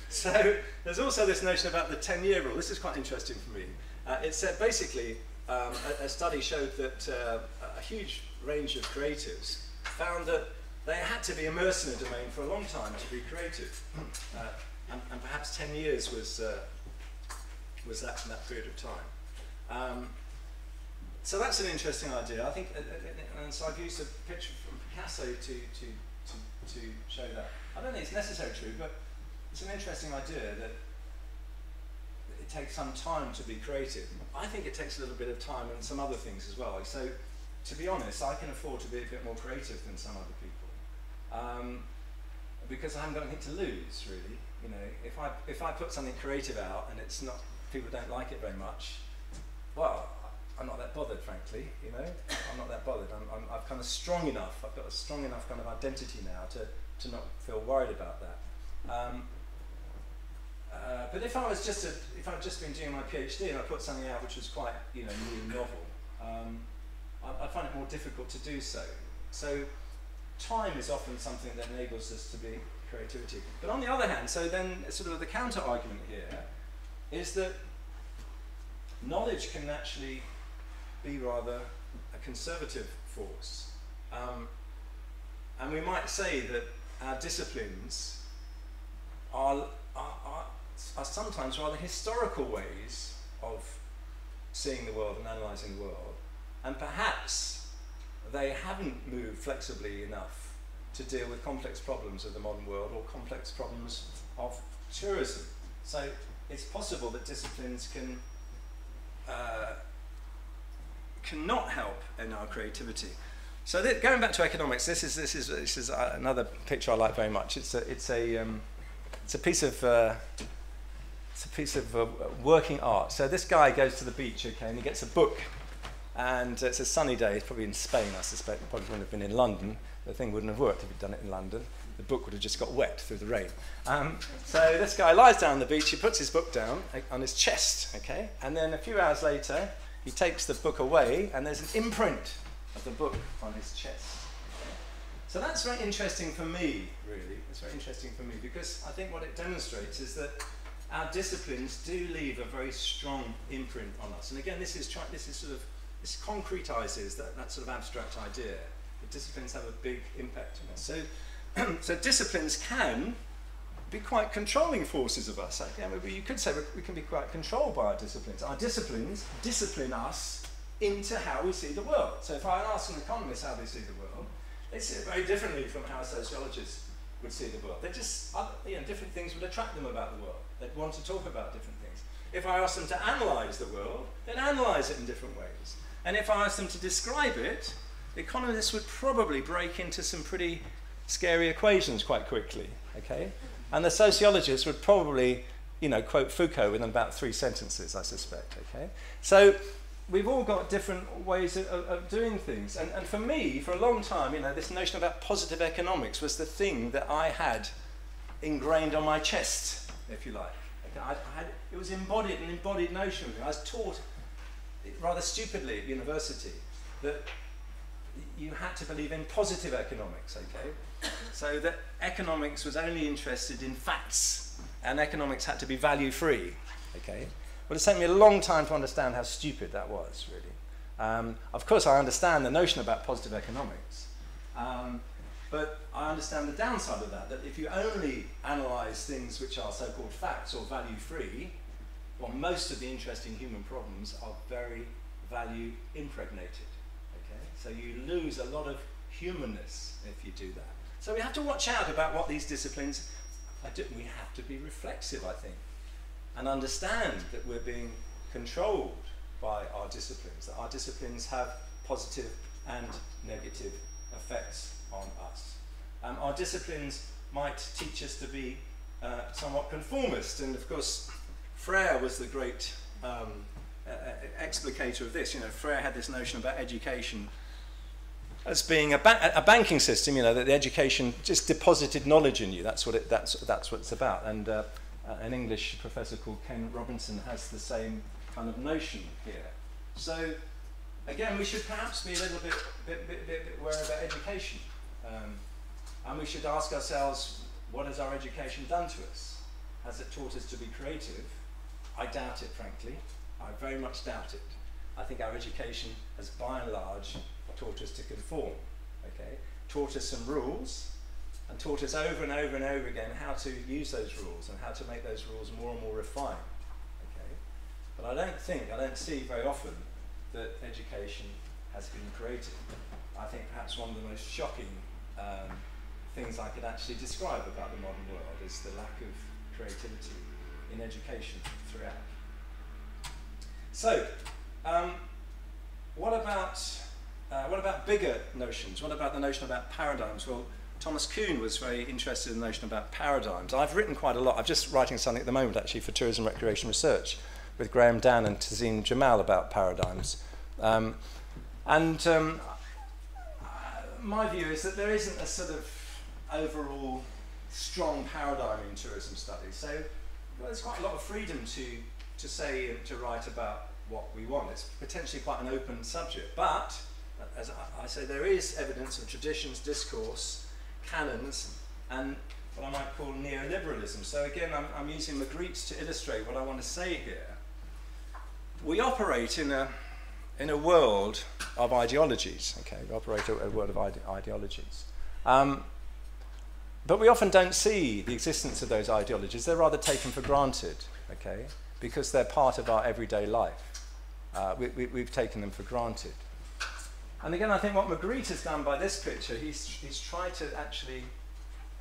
So there's also this notion about the ten-year rule. This is quite interesting for me. Uh, it said basically um, a, a study showed that uh, a huge range of creatives found that they had to be immersed in a domain for a long time to be creative. Uh, and, and perhaps ten years was... Uh, was that in that period of time. Um, so that's an interesting idea. I think, uh, and so I've used a picture from Picasso to, to, to, to show that. I don't think it's necessarily true, but it's an interesting idea that it takes some time to be creative. I think it takes a little bit of time and some other things as well. So to be honest, I can afford to be a bit more creative than some other people um, because I haven't got anything to lose, really. You know, if I, if I put something creative out and it's not, people don't like it very much, well, I'm not that bothered, frankly, you know? I'm not that bothered. I'm, I'm, I'm kind of strong enough. I've got a strong enough kind of identity now to, to not feel worried about that. Um, uh, but if I was just, a, if I'd just been doing my PhD and I put something out which was quite, you know, new and novel, um, I, I find it more difficult to do so. So time is often something that enables us to be creativity. But on the other hand, so then sort of the counter argument here, is that knowledge can actually be rather a conservative force. Um, and we might say that our disciplines are, are, are, are sometimes rather historical ways of seeing the world and analysing the world, and perhaps they haven't moved flexibly enough to deal with complex problems of the modern world or complex problems of tourism. So it's possible that disciplines can uh, cannot help in our creativity. So that, going back to economics, this is this is this is another picture I like very much. It's a it's a um, it's a piece of uh, it's a piece of uh, working art. So this guy goes to the beach, okay, and he gets a book, and it's a sunny day. It's probably in Spain, I suspect. It probably wouldn't have been in London. The thing wouldn't have worked if he'd done it in London. The book would have just got wet through the rain. Um, so this guy lies down on the beach, he puts his book down on his chest, okay? And then a few hours later, he takes the book away and there's an imprint of the book on his chest. Okay? So that's very interesting for me, really. It's very interesting for me because I think what it demonstrates is that our disciplines do leave a very strong imprint on us. And again, this is, this is sort of, this concretizes that, that sort of abstract idea. The disciplines have a big impact on us. So, so disciplines can be quite controlling forces of us. I mean, you could say we can be quite controlled by our disciplines. Our disciplines discipline us into how we see the world. So if I ask an economist how they see the world, they see it very differently from how a sociologist would see the world. They're just, other, you know, different things would attract them about the world. They'd want to talk about different things. If I asked them to analyse the world, they'd analyse it in different ways. And if I asked them to describe it, economists would probably break into some pretty scary equations quite quickly, okay? And the sociologists would probably, you know, quote Foucault within about three sentences, I suspect, okay? So we've all got different ways of, of doing things. And, and for me, for a long time, you know, this notion about positive economics was the thing that I had ingrained on my chest, if you like. Okay? I, I had, it was embodied, an embodied notion. I was taught rather stupidly at university that you had to believe in positive economics, okay? So that economics was only interested in facts, and economics had to be value-free, okay? Well, it's taken me a long time to understand how stupid that was, really. Um, of course, I understand the notion about positive economics, um, but I understand the downside of that, that if you only analyse things which are so-called facts or value-free, well, most of the interesting human problems are very value-impregnated. So you lose a lot of humanness if you do that. So we have to watch out about what these disciplines are doing. We have to be reflexive, I think, and understand that we're being controlled by our disciplines, that our disciplines have positive and negative effects on us. Um, our disciplines might teach us to be uh, somewhat conformist, and of course Freire was the great um, uh, explicator of this. You know, Freire had this notion about education as being a, ba a banking system, you know, that the education just deposited knowledge in you. That's what, it, that's, that's what it's about. And uh, an English professor called Ken Robinson has the same kind of notion here. So, again, we should perhaps be a little bit, bit, bit, bit, bit aware about education. Um, and we should ask ourselves, what has our education done to us? Has it taught us to be creative? I doubt it, frankly. I very much doubt it. I think our education has, by and large, taught us to conform, okay? Taught us some rules, and taught us over and over and over again how to use those rules and how to make those rules more and more refined, okay? But I don't think, I don't see very often that education has been creative. I think perhaps one of the most shocking um, things I could actually describe about the modern world is the lack of creativity in education throughout. So, um, what about Uh, what about bigger notions? What about the notion about paradigms? Well, Thomas Kuhn was very interested in the notion about paradigms. I've written quite a lot. I'm just writing something at the moment, actually, for Tourism Recreation Research with Graham Dan and Tazeen Jamal about paradigms. Um, and um, my view is that there isn't a sort of overall strong paradigm in tourism studies. So well, there's quite a lot of freedom to, to say and to write about what we want. It's potentially quite an open subject, but as I say, there is evidence of traditions, discourse, canons, and what I might call neoliberalism. So again, I'm, I'm using Magritte to illustrate what I want to say here. We operate in a, in a world of ideologies, okay? We operate in a, a world of ide ideologies. Um, but we often don't see the existence of those ideologies. They're rather taken for granted, okay? Because they're part of our everyday life. Uh, we, we, we've taken them for granted. And again, I think what Magritte has done by this picture, he's, he's tried to actually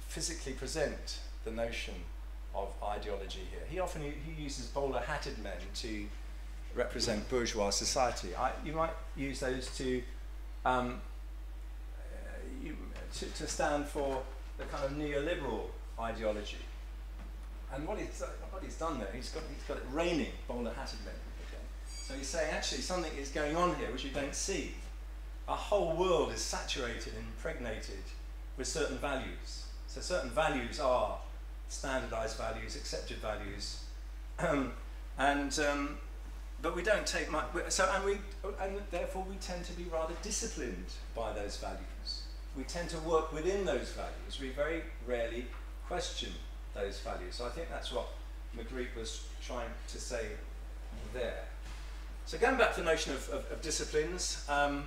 physically present the notion of ideology here. He often he uses bowler-hatted men to represent bourgeois society. I, you might use those to, um, uh, you, to, to stand for the kind of neoliberal ideology. And what he's, what he's done there, he's got, he's got it raining bowler-hatted men. Okay? So he's saying, actually, something is going on here which you don't see. Our whole world is saturated and impregnated with certain values. So certain values are standardised values, accepted values, um, and um, but we don't take much. So and we and therefore we tend to be rather disciplined by those values. We tend to work within those values. We very rarely question those values. So I think that's what Magritte was trying to say there. So going back to the notion of, of, of disciplines. Um,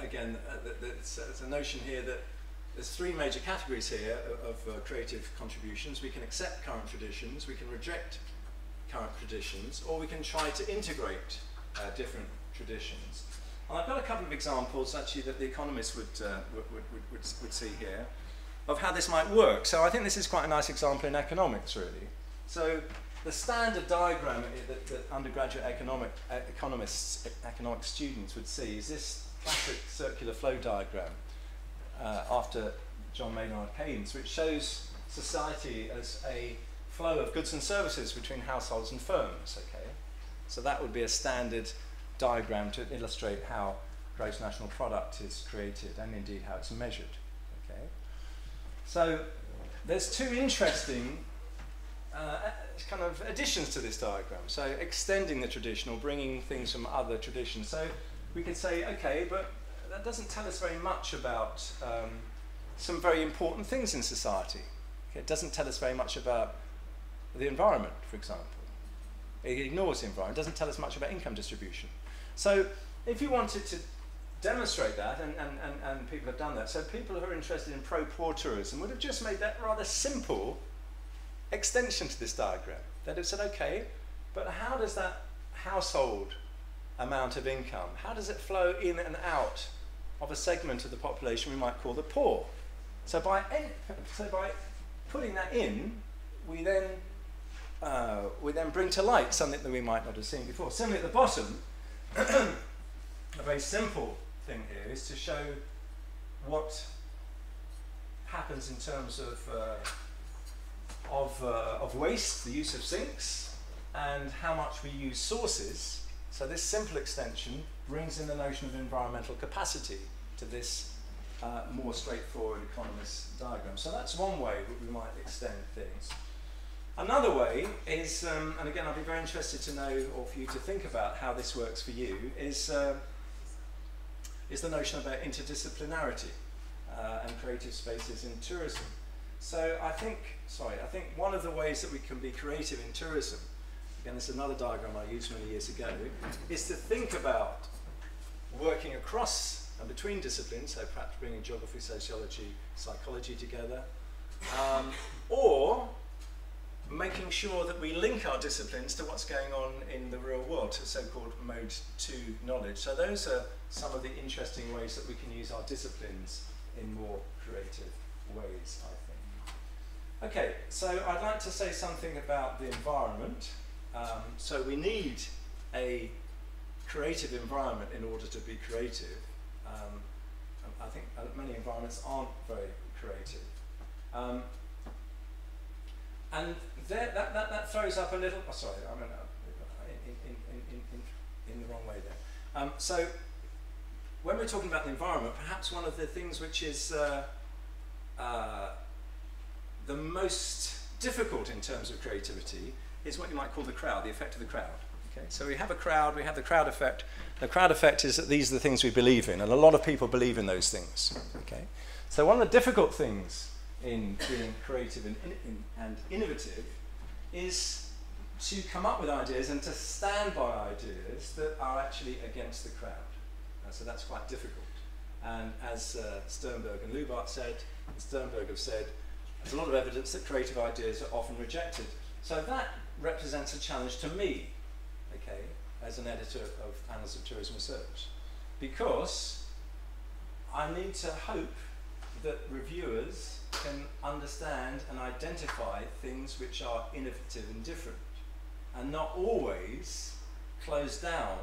Again, there's a notion here that there's three major categories here of uh, creative contributions. We can accept current traditions, we can reject current traditions, or we can try to integrate uh, different traditions. And I've got a couple of examples, actually, that the economists would, uh, would, would, would, would see here. of how this might work. So I think this is quite a nice example in economics, really. So the standard diagram that, that undergraduate economic, economists, economic students would see is this classic circular flow diagram uh, after John Maynard Keynes, which shows society as a flow of goods and services between households and firms. Okay, so that would be a standard diagram to illustrate how gross national product is created and indeed how it's measured. Okay, so there's two interesting uh, kind of additions to this diagram. So extending the traditional, bringing things from other traditions. So we could say, okay, but that doesn't tell us very much about um, some very important things in society. Okay, it doesn't tell us very much about the environment, for example. It ignores the environment, doesn't tell us much about income distribution. So if you wanted to demonstrate that, and, and, and, and people have done that, so people who are interested in pro-poor tourism would have just made that rather simple extension to this diagram. They'd have said, okay, but how does that household amount of income, how does it flow in and out of a segment of the population we might call the poor? So by, so by putting that in, we then Uh, we then bring to light something that we might not have seen before. Similarly, at the bottom, a very simple thing here is to show what happens in terms of uh, of, uh, of waste, the use of sinks, and how much we use sources. So this simple extension brings in the notion of environmental capacity to this uh, more straightforward economist diagram. So that's one way that we might extend things. Another way is, um, and again I'd be very interested to know, or for you to think about how this works for you, is, uh, is the notion about interdisciplinarity uh, and creative spaces in tourism. So I think, sorry, I think one of the ways that we can be creative in tourism, again this is another diagram I used many years ago, is to think about working across and between disciplines, so perhaps bringing geography, sociology, psychology together, um, or making sure that we link our disciplines to what's going on in the real world, to so-called mode two knowledge. So those are some of the interesting ways that we can use our disciplines in more creative ways, I think. Okay, so I'd like to say something about the environment. Um, so we need a creative environment in order to be creative. Um, I think many environments aren't very creative. Um, And there, that, that, that throws up a little, oh, sorry, I'm in, in, in, in, in the wrong way there. Um, so when we're talking about the environment, perhaps one of the things which is uh, uh, the most difficult in terms of creativity is what you might call the crowd, the effect of the crowd. Okay? So we have a crowd, we have the crowd effect. The crowd effect is that these are the things we believe in, and a lot of people believe in those things. Okay? So one of the difficult things in being creative and, in, in, and innovative is to come up with ideas and to stand by ideas that are actually against the crowd. Uh, so that's quite difficult. And as uh, Sternberg and Lubart said, Sternberg have said, there's a lot of evidence that creative ideas are often rejected. So that represents a challenge to me, okay, as an editor of Annals of Tourism Research, because I need to hope that reviewers can understand and identify things which are innovative and different, and not always close down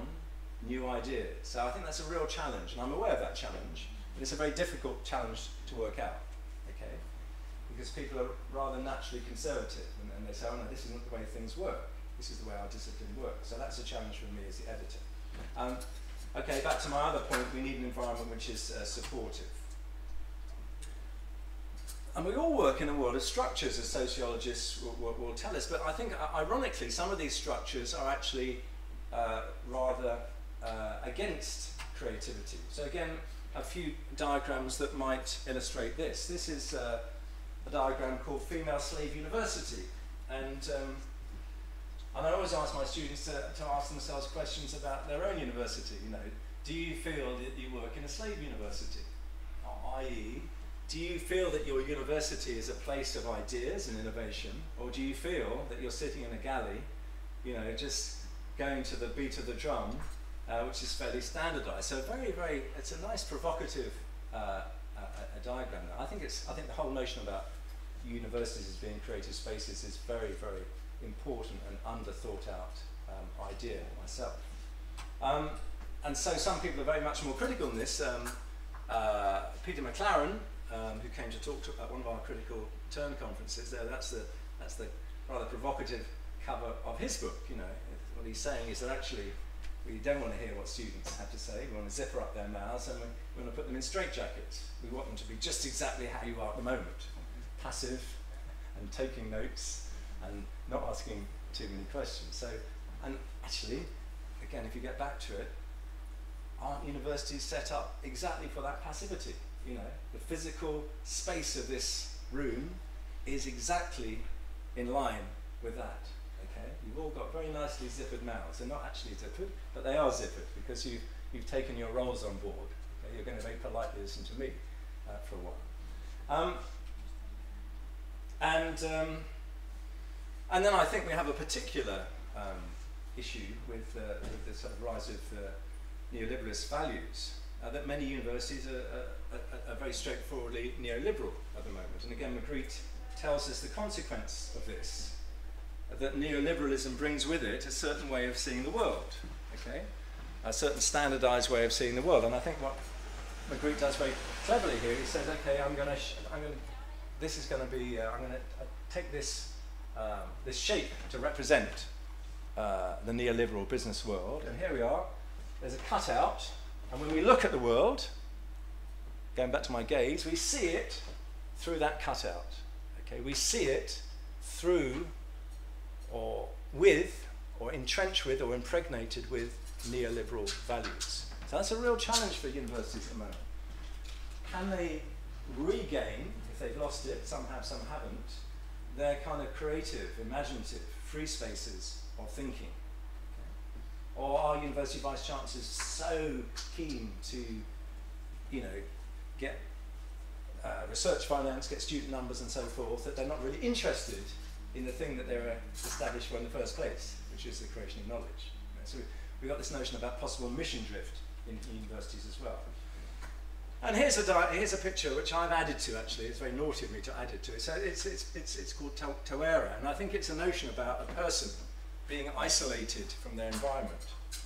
new ideas. So I think that's a real challenge, and I'm aware of that challenge, but it's a very difficult challenge to work out, okay? Because people are rather naturally conservative, and, and they say, oh no, this isn't the way things work, this is the way our discipline works. So that's a challenge for me as the editor. Um, okay, back to my other point, we need an environment which is uh, supportive. And we all work in a world of structures, as sociologists will, will, will tell us, but I think, uh, ironically, some of these structures are actually uh, rather uh, against creativity. So again, a few diagrams that might illustrate this. This is uh, a diagram called Female Slave University, and, um, and I always ask my students to, to ask themselves questions about their own university. You know, do you feel that you work in a slave university, that is, do you feel that your university is a place of ideas and innovation, or do you feel that you're sitting in a galley, you know, just going to the beat of the drum, uh, which is fairly standardized? So very, very, it's a nice provocative uh, a, a diagram there. I think it's, I think the whole notion about universities as being creative spaces is very, very important and under thought out um, idea myself. Um, and so some people are very much more critical on this. Um, uh, Peter McLaren, um, who came to talk to, at one of our critical turn conferences there, that's the, that's the rather provocative cover of his book, you know. What he's saying is that actually we don't want to hear what students have to say, we want to zipper up their mouths and we, we want to put them in straitjackets. We want them to be just exactly how you are at the moment, passive and taking notes and not asking too many questions. So, and actually, again, if you get back to it, aren't universities set up exactly for that passivity? You know, the physical space of this room is exactly in line with that. Okay, you've all got very nicely zippered mouths. They're not actually zippered, but they are zippered because you've you've taken your roles on board. Okay? You're going to very politely listen to me uh, for a while, um, and um, and then I think we have a particular um, issue with uh, with the sort of rise of uh, neoliberalist values. Uh, that many universities are, are, are very straightforwardly neoliberal at the moment. And again, Magritte tells us the consequence of this, that neoliberalism brings with it a certain way of seeing the world, okay? A certain standardized way of seeing the world. And I think what Magritte does very cleverly here, he says, okay, I'm gonna, sh I'm gonna this is gonna be, uh, I'm gonna uh, take this, um, this shape to represent uh, the neoliberal business world. And here we are, there's a cutout. And when we look at the world, going back to my gaze, we see it through that cutout. Okay, we see it through or with or entrenched with or impregnated with neoliberal values. So that's a real challenge for universities at the moment. Can they regain, if they've lost it, some have, some haven't, their kind of creative, imaginative, free spaces of thinking? Or are university vice chancellors so keen to, you know, get uh, research finance, get student numbers and so forth, that they're not really interested in the thing that they were established for in the first place, which is the creation of knowledge. So we've got this notion about possible mission drift in universities as well. And here's a, di here's a picture which I've added to, actually. It's very naughty of me to add it to it. So it's, it's, it's, it's called Tawera, and I think it's a notion about a person being isolated from their environment.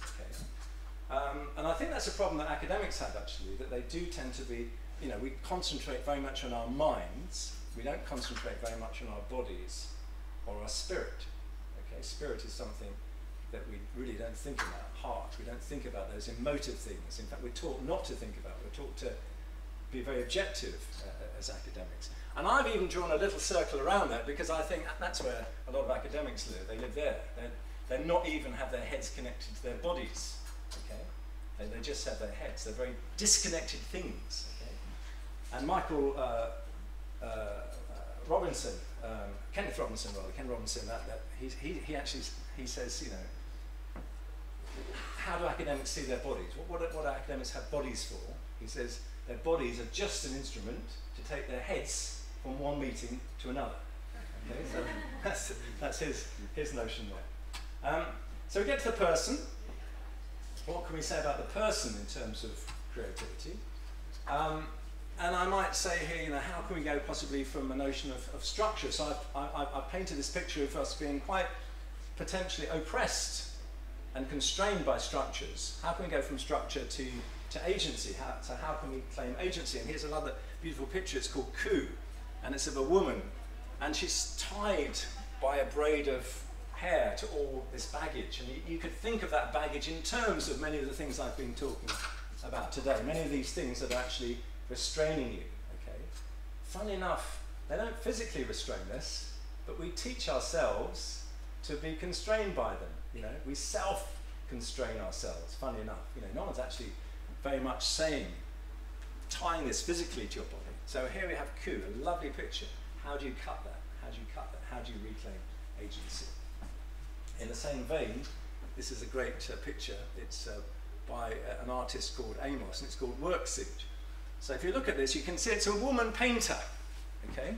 Okay. Um, and I think that's a problem that academics have, actually, that they do tend to be, you know, we concentrate very much on our minds, we don't concentrate very much on our bodies or our spirit. Okay, spirit is something that we really don't think about, heart, we don't think about those emotive things. In fact, we're taught not to think about, we're taught to be very objective uh, as academics. And I've even drawn a little circle around that because I think that's where a lot of academics live. They live there. They they're not even have their heads connected to their bodies. Okay, they, they just have their heads. They're very disconnected things. Okay, and Michael uh, uh, Robinson, um, Kenneth Robinson, rather Ken Robinson, that, that he, he he actually he says, you know, how do academics see their bodies? What what, what do academics have bodies for? He says their bodies are just an instrument to take their heads from one meeting to another. Okay, so that's, that's his, his notion there. Um, so we get to the person. What can we say about the person in terms of creativity? Um, and I might say here, you know, how can we go possibly from a notion of, of structure? So I've, I've, I've painted this picture of us being quite potentially oppressed and constrained by structures. How can we go from structure to, to agency? How, so how can we claim agency? And here's another beautiful picture. It's called Coup. And it's of a woman, and she's tied by a braid of hair to all this baggage. And you, you could think of that baggage in terms of many of the things I've been talking about today, many of these things that are actually restraining you. Okay? Funnily enough, they don't physically restrain us, but we teach ourselves to be constrained by them. You know, we self-constrain ourselves, funnily enough. You know, no one's actually very much saying, tying this physically to your body. So here we have Coup, a lovely picture. How do you cut that? How do you cut that? How do you reclaim agency? In the same vein, this is a great uh, picture. It's uh, by uh, an artist called Amos, and it's called WorkSuit. So if you look at this, you can see it's a woman painter, okay?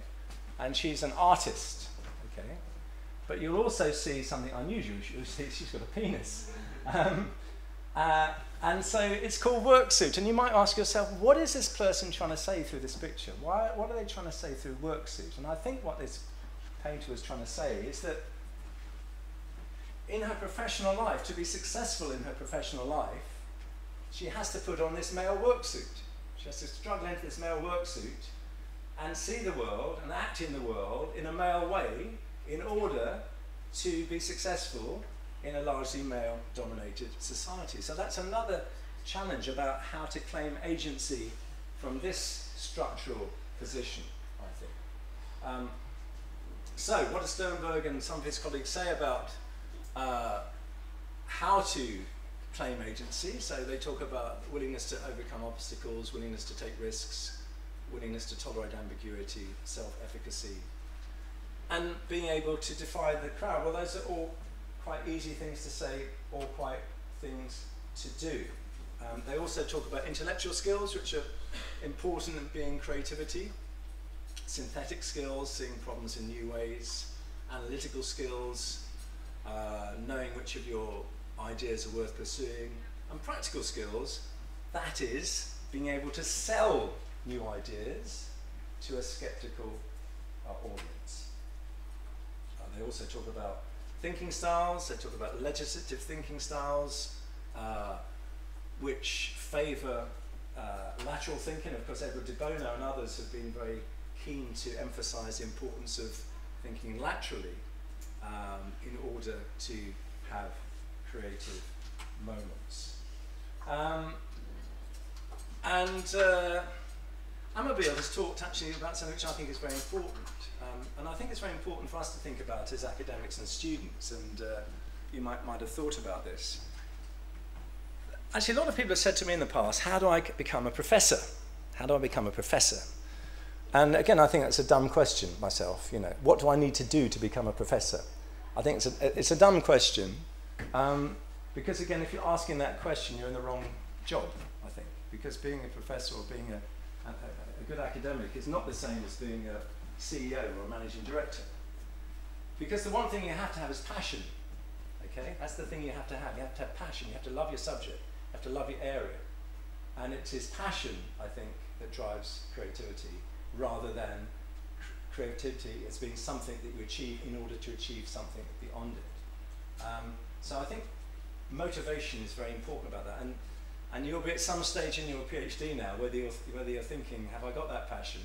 And she's an artist, okay? But you'll also see something unusual. You'll see she's got a penis. Um, Uh, and so it's called WorkSuit. And you might ask yourself, what is this person trying to say through this picture? Why, what are they trying to say through WorkSuit? And I think what this painter was trying to say is that in her professional life, to be successful in her professional life, she has to put on this male worksuit. She has to struggle into this male worksuit and see the world and act in the world in a male way in order to be successful in a largely male-dominated society. So that's another challenge about how to claim agency from this structural position, I think. Um, so what does Sternberg and some of his colleagues say about uh, how to claim agency? So they talk about willingness to overcome obstacles, willingness to take risks, willingness to tolerate ambiguity, self-efficacy, and being able to defy the crowd. Well, those are all quite easy things to say, or quite things to do. Um, they also talk about intellectual skills, which are important in being creativity, synthetic skills, seeing problems in new ways, analytical skills, uh, knowing which of your ideas are worth pursuing, and practical skills, that is, being able to sell new ideas to a skeptical uh, audience. Uh, they also talk about thinking styles, they talk about legislative thinking styles, uh, which favour uh, lateral thinking. Of course, Edward de Bono and others have been very keen to emphasise the importance of thinking laterally um, in order to have creative moments. Um, and uh, Amabile has talked actually about something which I think is very important, um, and I think it's very important for us to think about as academics and students, and uh, you might, might have thought about this. Actually, a lot of people have said to me in the past, how do I become a professor? How do I become a professor? And again, I think that's a dumb question myself, you know. What do I need to do to become a professor? I think it's a, it's a dumb question, um, because again, if you're asking that question, you're in the wrong job, I think, because being a professor or being a, a, a good academic is not the same as being a C E O or a managing director. Because the one thing you have to have is passion, okay? That's the thing you have to have. You have to have passion, you have to love your subject, you have to love your area. And it is passion, I think, that drives creativity, rather than creativity as being something that you achieve in order to achieve something beyond it. Um, so I think motivation is very important about that. And, and you'll be at some stage in your PhD now, whether you're, whether you're thinking, have I got that passion?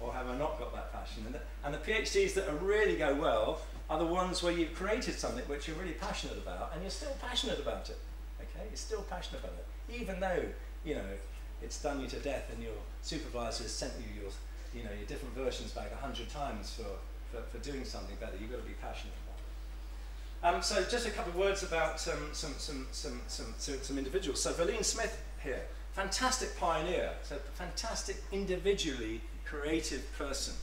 Or have I not got that passion? And the, and the PhDs that are really go well are the ones where you've created something which you're really passionate about, and you're still passionate about it, okay? You're still passionate about it, even though, you know, it's done you to death, and your supervisor has sent you your, you know, your different versions back a hundred times for, for, for doing something better. You've got to be passionate about it. Um, so just a couple of words about um, some, some, some, some, some, some individuals. So Verlaine Smith here, fantastic pioneer, so fantastic individually creative person,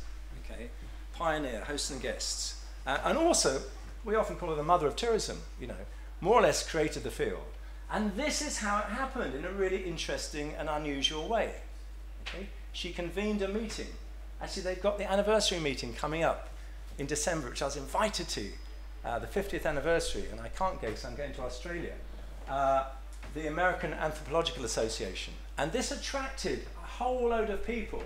okay? Pioneer, hosts and guests. Uh, and also, we often call her the mother of tourism, you know, more or less created the field. And this is how it happened in a really interesting and unusual way. Okay? She convened a meeting. Actually, they've got the anniversary meeting coming up in December, which I was invited to, uh, the fiftieth anniversary, and I can't go because I'm going to Australia. Uh, the American Anthropological Association. And this attracted a whole load of people.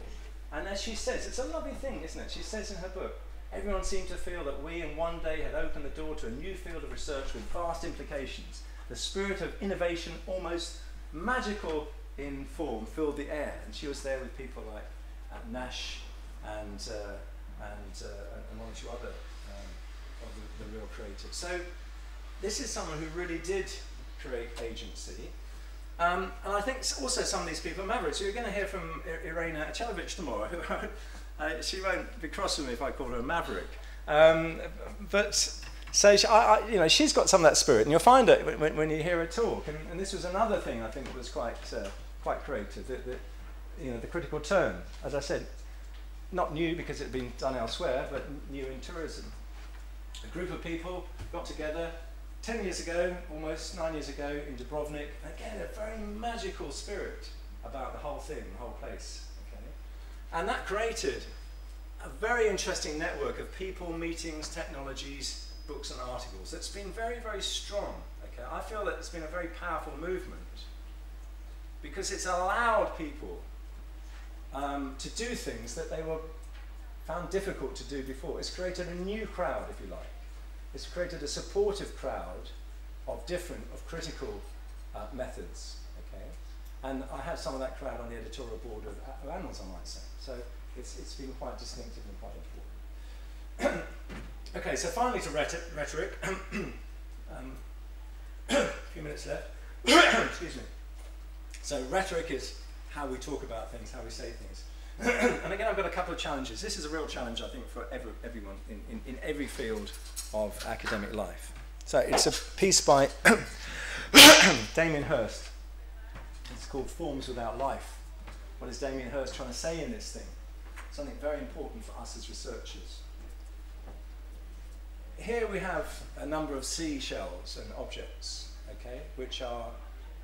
And as she says, it's a lovely thing, isn't it? She says in her book, everyone seemed to feel that we in one day had opened the door to a new field of research with vast implications. The spirit of innovation, almost magical in form, filled the air. And she was there with people like uh, Nash and, uh, and, uh, and one or two other um, of the, the real creatives. So this is someone who really did create agency. Um, and I think also some of these people are mavericks. You're going to hear from Irena Ateljevic tomorrow. uh, she won't be cross with me if I call her a maverick. Um, but. So she, I, I, you know, she's got some of that spirit, and you'll find it when, when, when you hear her talk. And, and this was another thing I think was quite, uh, quite creative. The, the, you know, the critical turn, as I said, not new because it had been done elsewhere, but new in tourism. A group of people got together ten years ago, almost nine years ago, in Dubrovnik. And again, a very magical spirit about the whole thing, the whole place. Okay? And that created a very interesting network of people, meetings, technologies, books and articles. It's been very, very strong. Okay, I feel that it's been a very powerful movement because it's allowed people um, to do things that they were found difficult to do before. It's created a new crowd, if you like. It's created a supportive crowd of different, of critical uh, methods. Okay, and I had some of that crowd on the editorial board of, of Annals, I might say. So it's it's been quite distinctive and quite important. Okay, so finally to rhetoric. um, a few minutes left. Excuse me. So rhetoric is how we talk about things, how we say things. And again, I've got a couple of challenges. This is a real challenge, I think, for every, everyone in, in, in every field of academic life. So it's a piece by Damien Hirst. It's called Forms Without Life. What is Damien Hirst trying to say in this thing? Something very important for us as researchers. Here we have a number of seashells and objects, okay, which are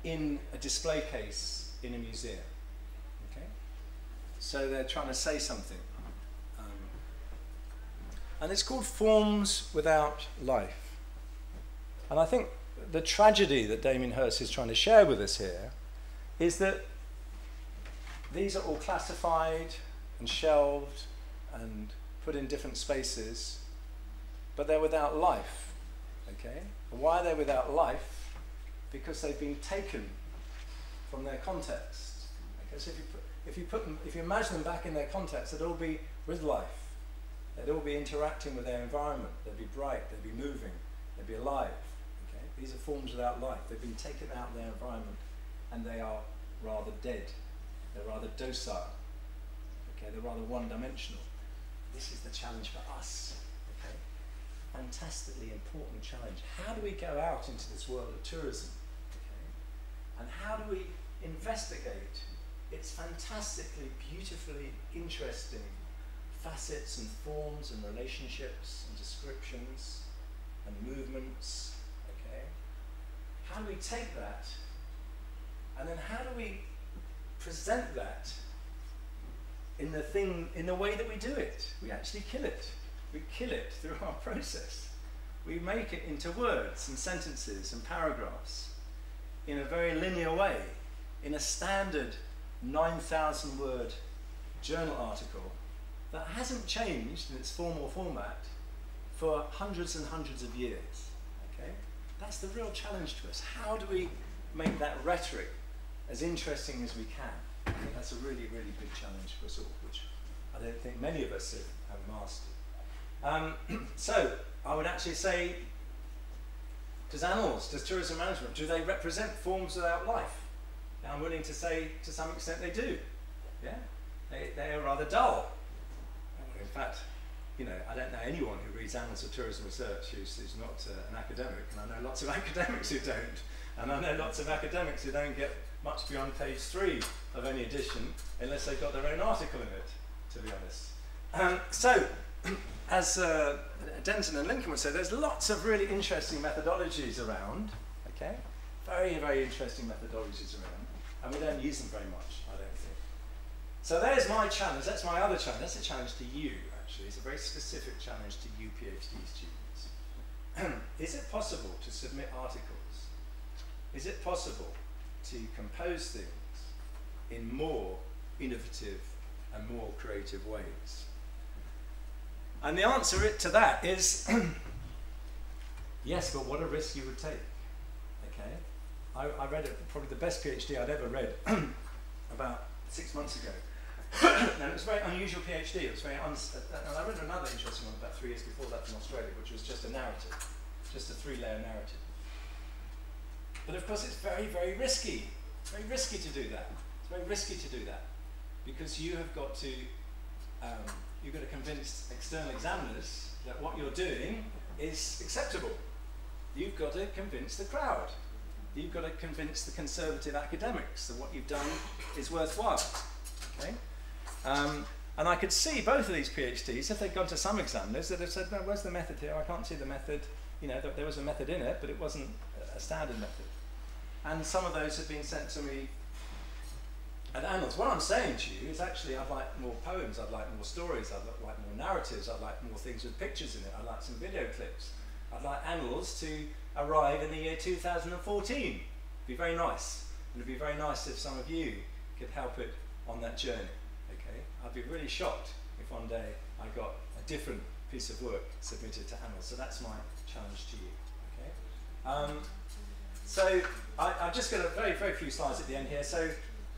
in a display case in a museum. So they're trying to say something. Um, and it's called Forms Without Life. And I think the tragedy that Damien Hirst is trying to share with us here is that these are all classified and shelved and put in different spaces, but they're without life. Okay? Why are they without life? Because they've been taken from their context. Okay, so if you put If you put them, if you imagine them back in their context, they'd all be with life. They'd all be interacting with their environment. They'd be bright. They'd be moving. They'd be alive. Okay? These are forms without life. They've been taken out of their environment, and they are rather dead. They're rather docile. Okay? They're rather one-dimensional. This is the challenge for us. Okay? Fantastically important challenge. How do we go out into this world of tourism? Okay? And how do we investigate its fantastically, beautifully interesting facets and forms and relationships and descriptions and movements, okay? How do we take that, and then how do we present that in the thing, in the way that we do it? We actually kill it. We kill it through our process. We make it into words and sentences and paragraphs in a very linear way, in a standard nine thousand word journal article that hasn't changed in its form or format for hundreds and hundreds of years. Okay? That's the real challenge to us. How do we make that rhetoric as interesting as we can? I think that's a really, really big challenge for us all, which I don't think many of us have mastered. Um, so I would actually say, does Annals, does tourism management, do they represent forms without life? Now, I'm willing to say, to some extent, they do. Yeah, they, they are rather dull. In fact, you know, I don't know anyone who reads Annals of Tourism Research who's, who's not uh, an academic, and I know lots of academics who don't, and I know lots of academics who don't get much beyond page three of any edition unless they've got their own article in it, to be honest. Um, so, as uh, Denton and Lincoln would say, there's lots of really interesting methodologies around, okay? Very, very interesting methodologies around. And we don't use them very much, I don't think. So there's my challenge, that's my other challenge, that's a challenge to you, actually. It's a very specific challenge to you PhD students. Is it possible to submit articles? Is it possible to compose things in more innovative and more creative ways? And the answer to that is, yes, but what a risk you would take. Okay? I, I read it, probably the best PhD I'd ever read about six months ago. And it was a very unusual PhD. It was very uns and I read another interesting one about three years before that from Australia, which was just a narrative, just a three-layer narrative. But of course, it's very, very risky. It's very risky to do that. It's very risky to do that because you have got to um, you've got to convince external examiners that what you're doing is acceptable. You've got to convince the crowd. You've got to convince the conservative academics that what you've done is worthwhile. Okay? Um, and I could see both of these PhDs, if they'd gone to some examiners, that have said, no, where's the method here? I can't see the method. You know, th there was a method in it, but it wasn't a standard method. And some of those have been sent to me at Annals. What I'm saying to you is actually I'd like more poems, I'd like more stories, I'd like more narratives, I'd like more things with pictures in it, I'd like some video clips. I'd like Annals to arrive in the year two thousand fourteen. It'd be very nice. And it'd be very nice if some of you could help it on that journey. Okay? I'd be really shocked if one day I got a different piece of work submitted to Annals. So that's my challenge to you. Okay? Um, so I, I've just got a very, very few slides at the end here. So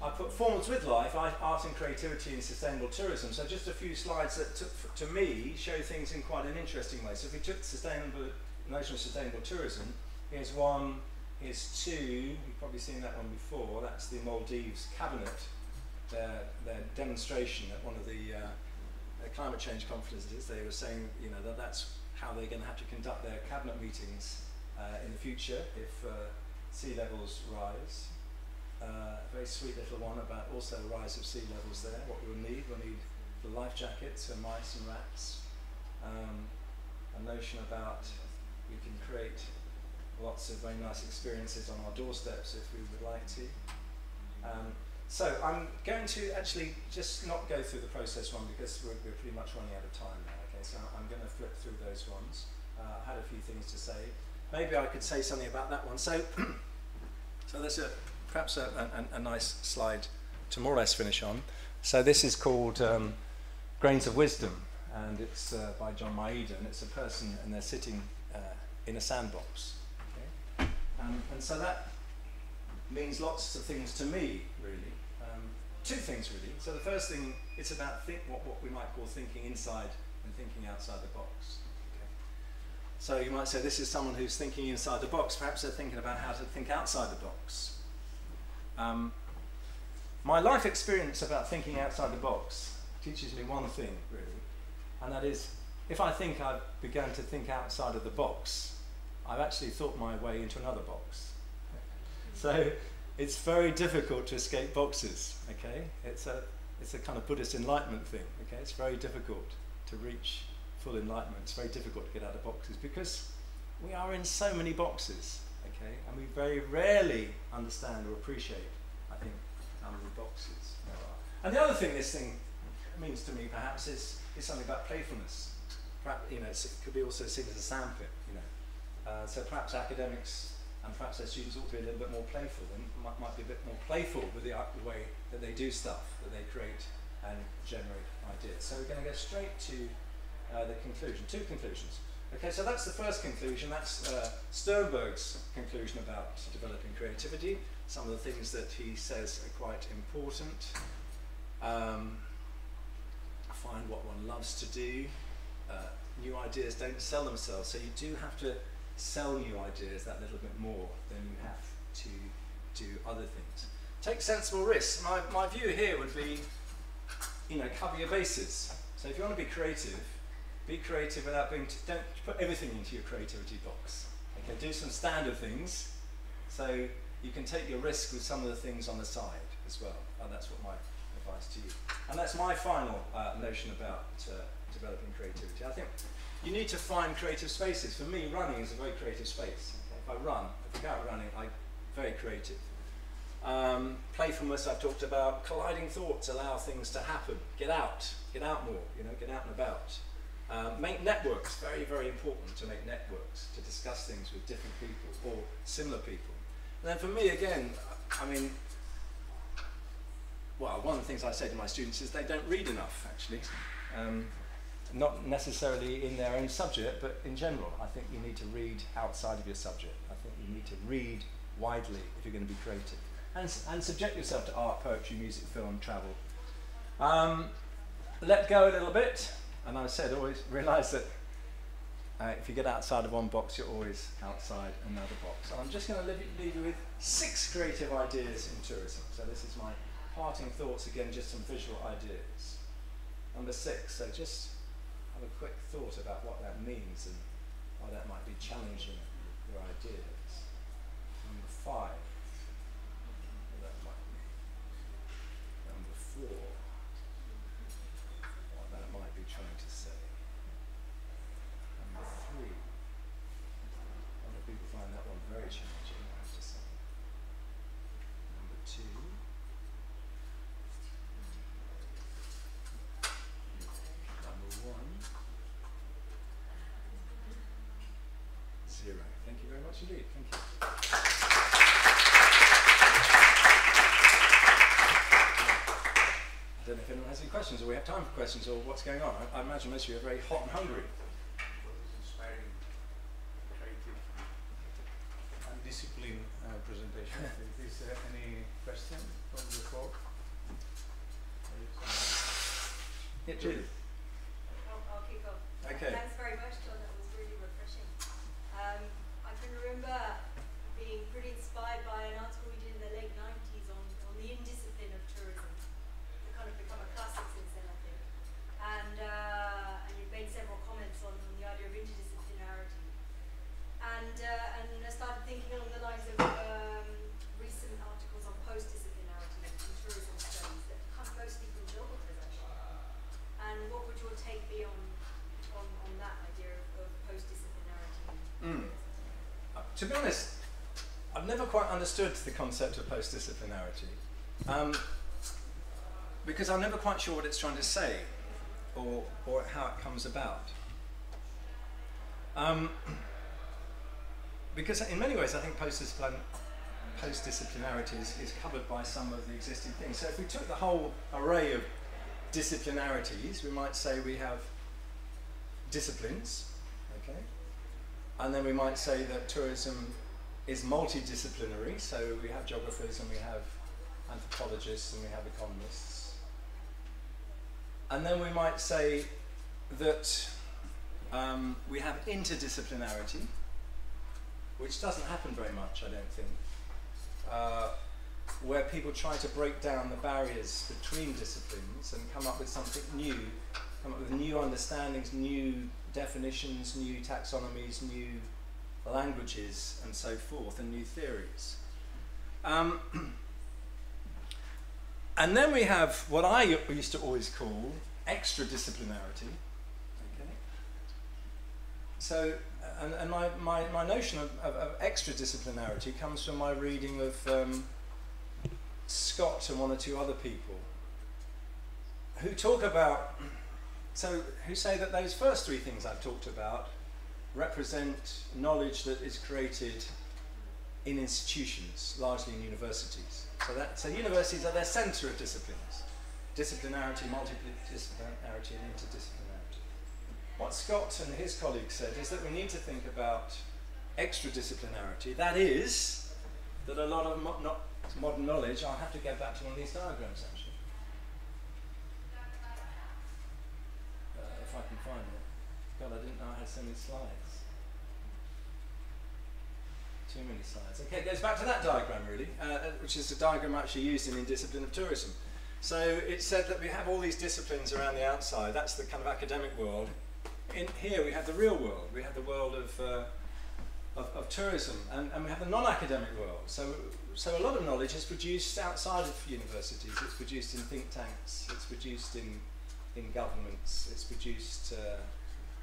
I put Forms with Life, Art and Creativity in Sustainable Tourism. So just a few slides that, to, to me, show things in quite an interesting way. So if we took sustainable, notion of sustainable tourism, here's one, here's two, you've probably seen that one before, that's the Maldives cabinet, their, their demonstration at one of the uh, climate change conferences. They were saying, you know, that that's how they're going to have to conduct their cabinet meetings uh, in the future if uh, sea levels rise. A uh, very sweet little one about also the rise of sea levels there, what we'll need. We'll need the life jackets and mice and rats. Um, a notion about we can create lots of very nice experiences on our doorsteps if we would like to. Um, so I'm going to actually just not go through the process one because we're, we're pretty much running out of time now. Okay, so I'm going to flip through those ones. Uh, I had a few things to say. Maybe I could say something about that one. So, so there's a perhaps a, a, a nice slide to more or less finish on. So this is called um, Grains of Wisdom, and it's uh, by John Maeda, and it's a person and they're sitting uh, in a sandbox. Okay? Um, and so that means lots of things to me, really. Um, two things, really. So the first thing, it's about think what, what we might call thinking inside and thinking outside the box. Okay? So you might say this is someone who's thinking inside the box. Perhaps they're thinking about how to think outside the box. Um, my life experience about thinking outside the box teaches me one thing, really, and that is, if I think I've begun to think outside of the box, I've actually thought my way into another box. So it's very difficult to escape boxes, okay? It's a, it's a kind of Buddhist enlightenment thing, okay? It's very difficult to reach full enlightenment. It's very difficult to get out of boxes because we are in so many boxes. Okay, and we very rarely understand or appreciate, I think, how many boxes there are. And the other thing this thing means to me, perhaps, is, is something about playfulness. Perhaps, you know, it could be also seen as a sandpit, you know. Uh, so perhaps academics and perhaps their students ought to be a little bit more playful and might, might be a bit more playful with the, the way that they do stuff, that they create and generate ideas. So we're going to go straight to uh, the conclusion, two conclusions. Okay, so that's the first conclusion. That's uh, Sternberg's conclusion about developing creativity. Some of the things that he says are quite important. Um, find what one loves to do. Uh, new ideas don't sell themselves, so you do have to sell new ideas that little bit more than you have to do other things. Take sensible risks. My, my view here would be, you know, cover your bases. So if you want to be creative, be creative without being, t don't put everything into your creativity box. Okay, do some standard things so you can take your risk with some of the things on the side as well. And that's what my advice to you. And that's my final uh, notion about uh, developing creativity. I think you need to find creative spaces. For me, running is a very creative space. Okay, if I run, if I go out running, I'm very creative. Um, playfulness I've talked about, colliding thoughts, allow things to happen. Get out, get out more, you know, get out and about. Um, make networks, very, very important to make networks, to discuss things with different people or similar people. And then for me, again, I mean, well, one of the things I say to my students is they don't read enough, actually. Um, not necessarily in their own subject, but in general. I think you need to read outside of your subject. I think you need to read widely if you're going to be creative. And, and subject yourself to art, poetry, music, film, travel. Um, let go a little bit. And I said, always realise that uh, if you get outside of one box, you're always outside another box. And I'm just going to leave you with six creative ideas in tourism. So this is my parting thoughts, again, just some visual ideas. Number six, so just have a quick thought about what that means and why that might be challenging your ideas. Number five, what that might be. Number four. Trying to say. Number three. A lot of people find that one very challenging, I have to say. Number two. Number one. Zero. Thank you very much. much indeed. Thank you. I don't know if anyone has any questions, or we have time for questions, or what's going on. I, I imagine most of you are very hot and hungry. Inspiring, creative, and disciplined uh, presentation. Is there any question from the floor? Yeah, Judith. I'll, I'll keep going. Okay. Thanks very much, John. That was really refreshing. Um, I can remember being pretty inspired by an article we did in the late nineties on, on the indiscipline of tourism. It's kind of become a classic since then, I think. And, uh, and you've made several comments on, on the idea of interdisciplinarity. And, uh, and I started thinking along the lines of um, recent articles on post-disciplinarity in tourism studies that come mostly from geographers, actually. And what would your take be on On, on that idea of, of post-disciplinarity? Mm. Uh, to be honest, I've never quite understood the concept of post-disciplinarity um, because I'm never quite sure what it's trying to say or, or how it comes about. Um, because in many ways I think post-disciplinarity post is, is covered by some of the existing things. So if we took the whole array of disciplinarities, we might say we have disciplines, okay, and then we might say that tourism is multidisciplinary, so we have geographers and we have anthropologists and we have economists, and then we might say that um, we have interdisciplinarity, which doesn't happen very much, I don't think, uh, where people try to break down the barriers between disciplines and come up with something new. Come up with new understandings, new definitions, new taxonomies, new languages, and so forth, and new theories. Um, and then we have what I used to always call extradisciplinarity. Okay. So, and, and my, my, my notion of, of, of extradisciplinarity comes from my reading of um, Scott and one or two other people who talk about. So, who say that those first three things I've talked about represent knowledge that is created in institutions, largely in universities. So, that, so universities are their centre of disciplines. Disciplinarity, multidisciplinarity, and interdisciplinarity. What Scott and his colleagues said is that we need to think about extradisciplinarity. That is, that a lot of mo not modern knowledge, I'll have to go back to one of these diagrams actually. I can find it. God, I didn't know I had so many slides. Too many slides. Okay, it goes back to that diagram really, uh, which is the diagram actually used in the discipline of tourism. So it said that we have all these disciplines around the outside. That's the kind of academic world. In here we have the real world. We have the world of uh, of, of tourism, and, and we have the non-academic world. So, so a lot of knowledge is produced outside of universities. It's produced in think tanks. It's produced in in governments, it's produced uh,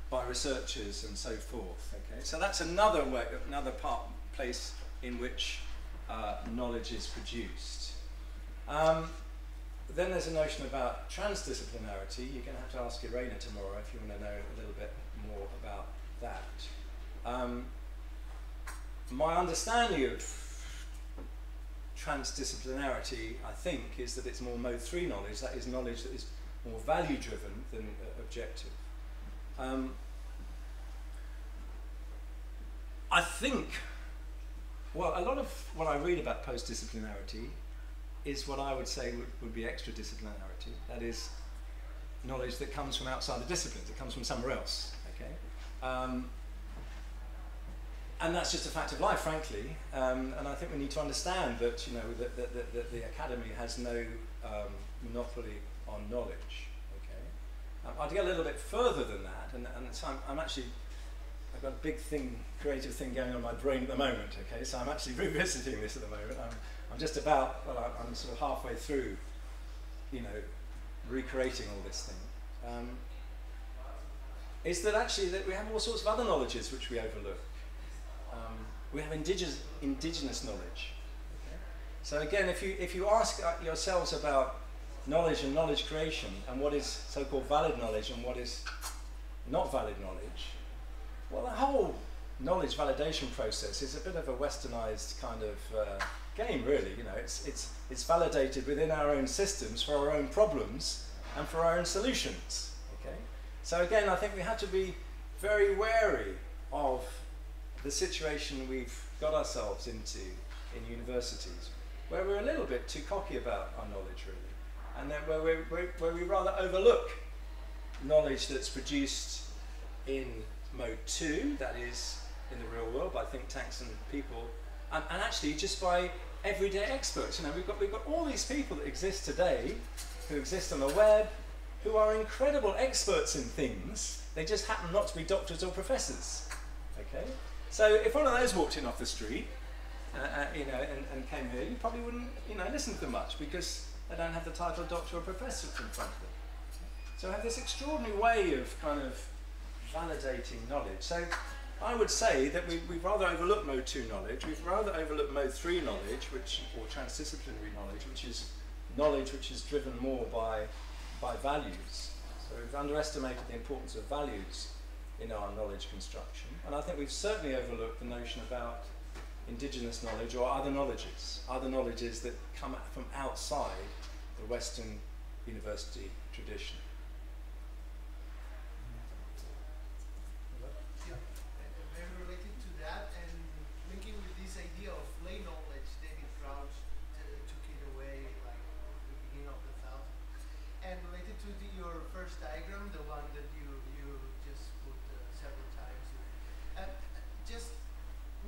by researchers and so forth. Okay, so that's another way, another part, place in which uh, knowledge is produced. Um, then there's a notion about transdisciplinarity. You're going to have to ask Irena tomorrow if you want to know a little bit more about that. Um, my understanding of transdisciplinarity, I think, is that it's more mode three knowledge. That is knowledge that is more value-driven than uh, objective. Um, I think, well, a lot of what I read about post-disciplinarity is what I would say would, would be extra-disciplinarity. That is, knowledge that comes from outside the disciplines, it comes from somewhere else, okay? Um, and that's just a fact of life, frankly, um, and I think we need to understand that, you know, that, that, that, that the academy has no um, monopoly on knowledge. Okay, um, I'd go a little bit further than that, and, and so I'm, I'm actually, I've got a big thing, creative thing going on in my brain at the moment. Okay, so I'm actually revisiting this at the moment. I'm, I'm just about, well, I'm sort of halfway through, you know, recreating all this thing. Um, is that actually that we have all sorts of other knowledges which we overlook. Um, we have indigenous indigenous knowledge. Okay? So again, if you if you ask yourselves about knowledge and knowledge creation, and what is so-called valid knowledge and what is not valid knowledge, well, the whole knowledge validation process is a bit of a westernized kind of uh, game, really. You know, it's, it's, it's validated within our own systems for our own problems and for our own solutions. Okay? So again, I think we have to be very wary of the situation we've got ourselves into in universities, where we're a little bit too cocky about our knowledge, really, and then where, we're, where, where we rather overlook knowledge that's produced in mode two, that is, in the real world, by think tanks and people, and, and actually just by everyday experts. You know, we've got, we've got all these people that exist today, who exist on the web, who are incredible experts in things, they just happen not to be doctors or professors. Okay? So if one of those walked in off the street, uh, uh, you know, and, and came here, you probably wouldn't, you know, listen to them much, because they don't have the title of doctor or professor in front of them. So I have this extraordinary way of kind of validating knowledge. So I would say that we, we'd rather overlook mode two knowledge, we'd rather overlook mode three knowledge, which, or transdisciplinary knowledge, which is knowledge which is driven more by, by values. So we've underestimated the importance of values in our knowledge construction. And I think we've certainly overlooked the notion about indigenous knowledge or other knowledges, other knowledges that come from outside the Western university tradition. Yeah, very related to that, and linking with this idea of lay knowledge, David Crouch took it away like at the beginning of the thousand. And related to the, your first diagram, the one that you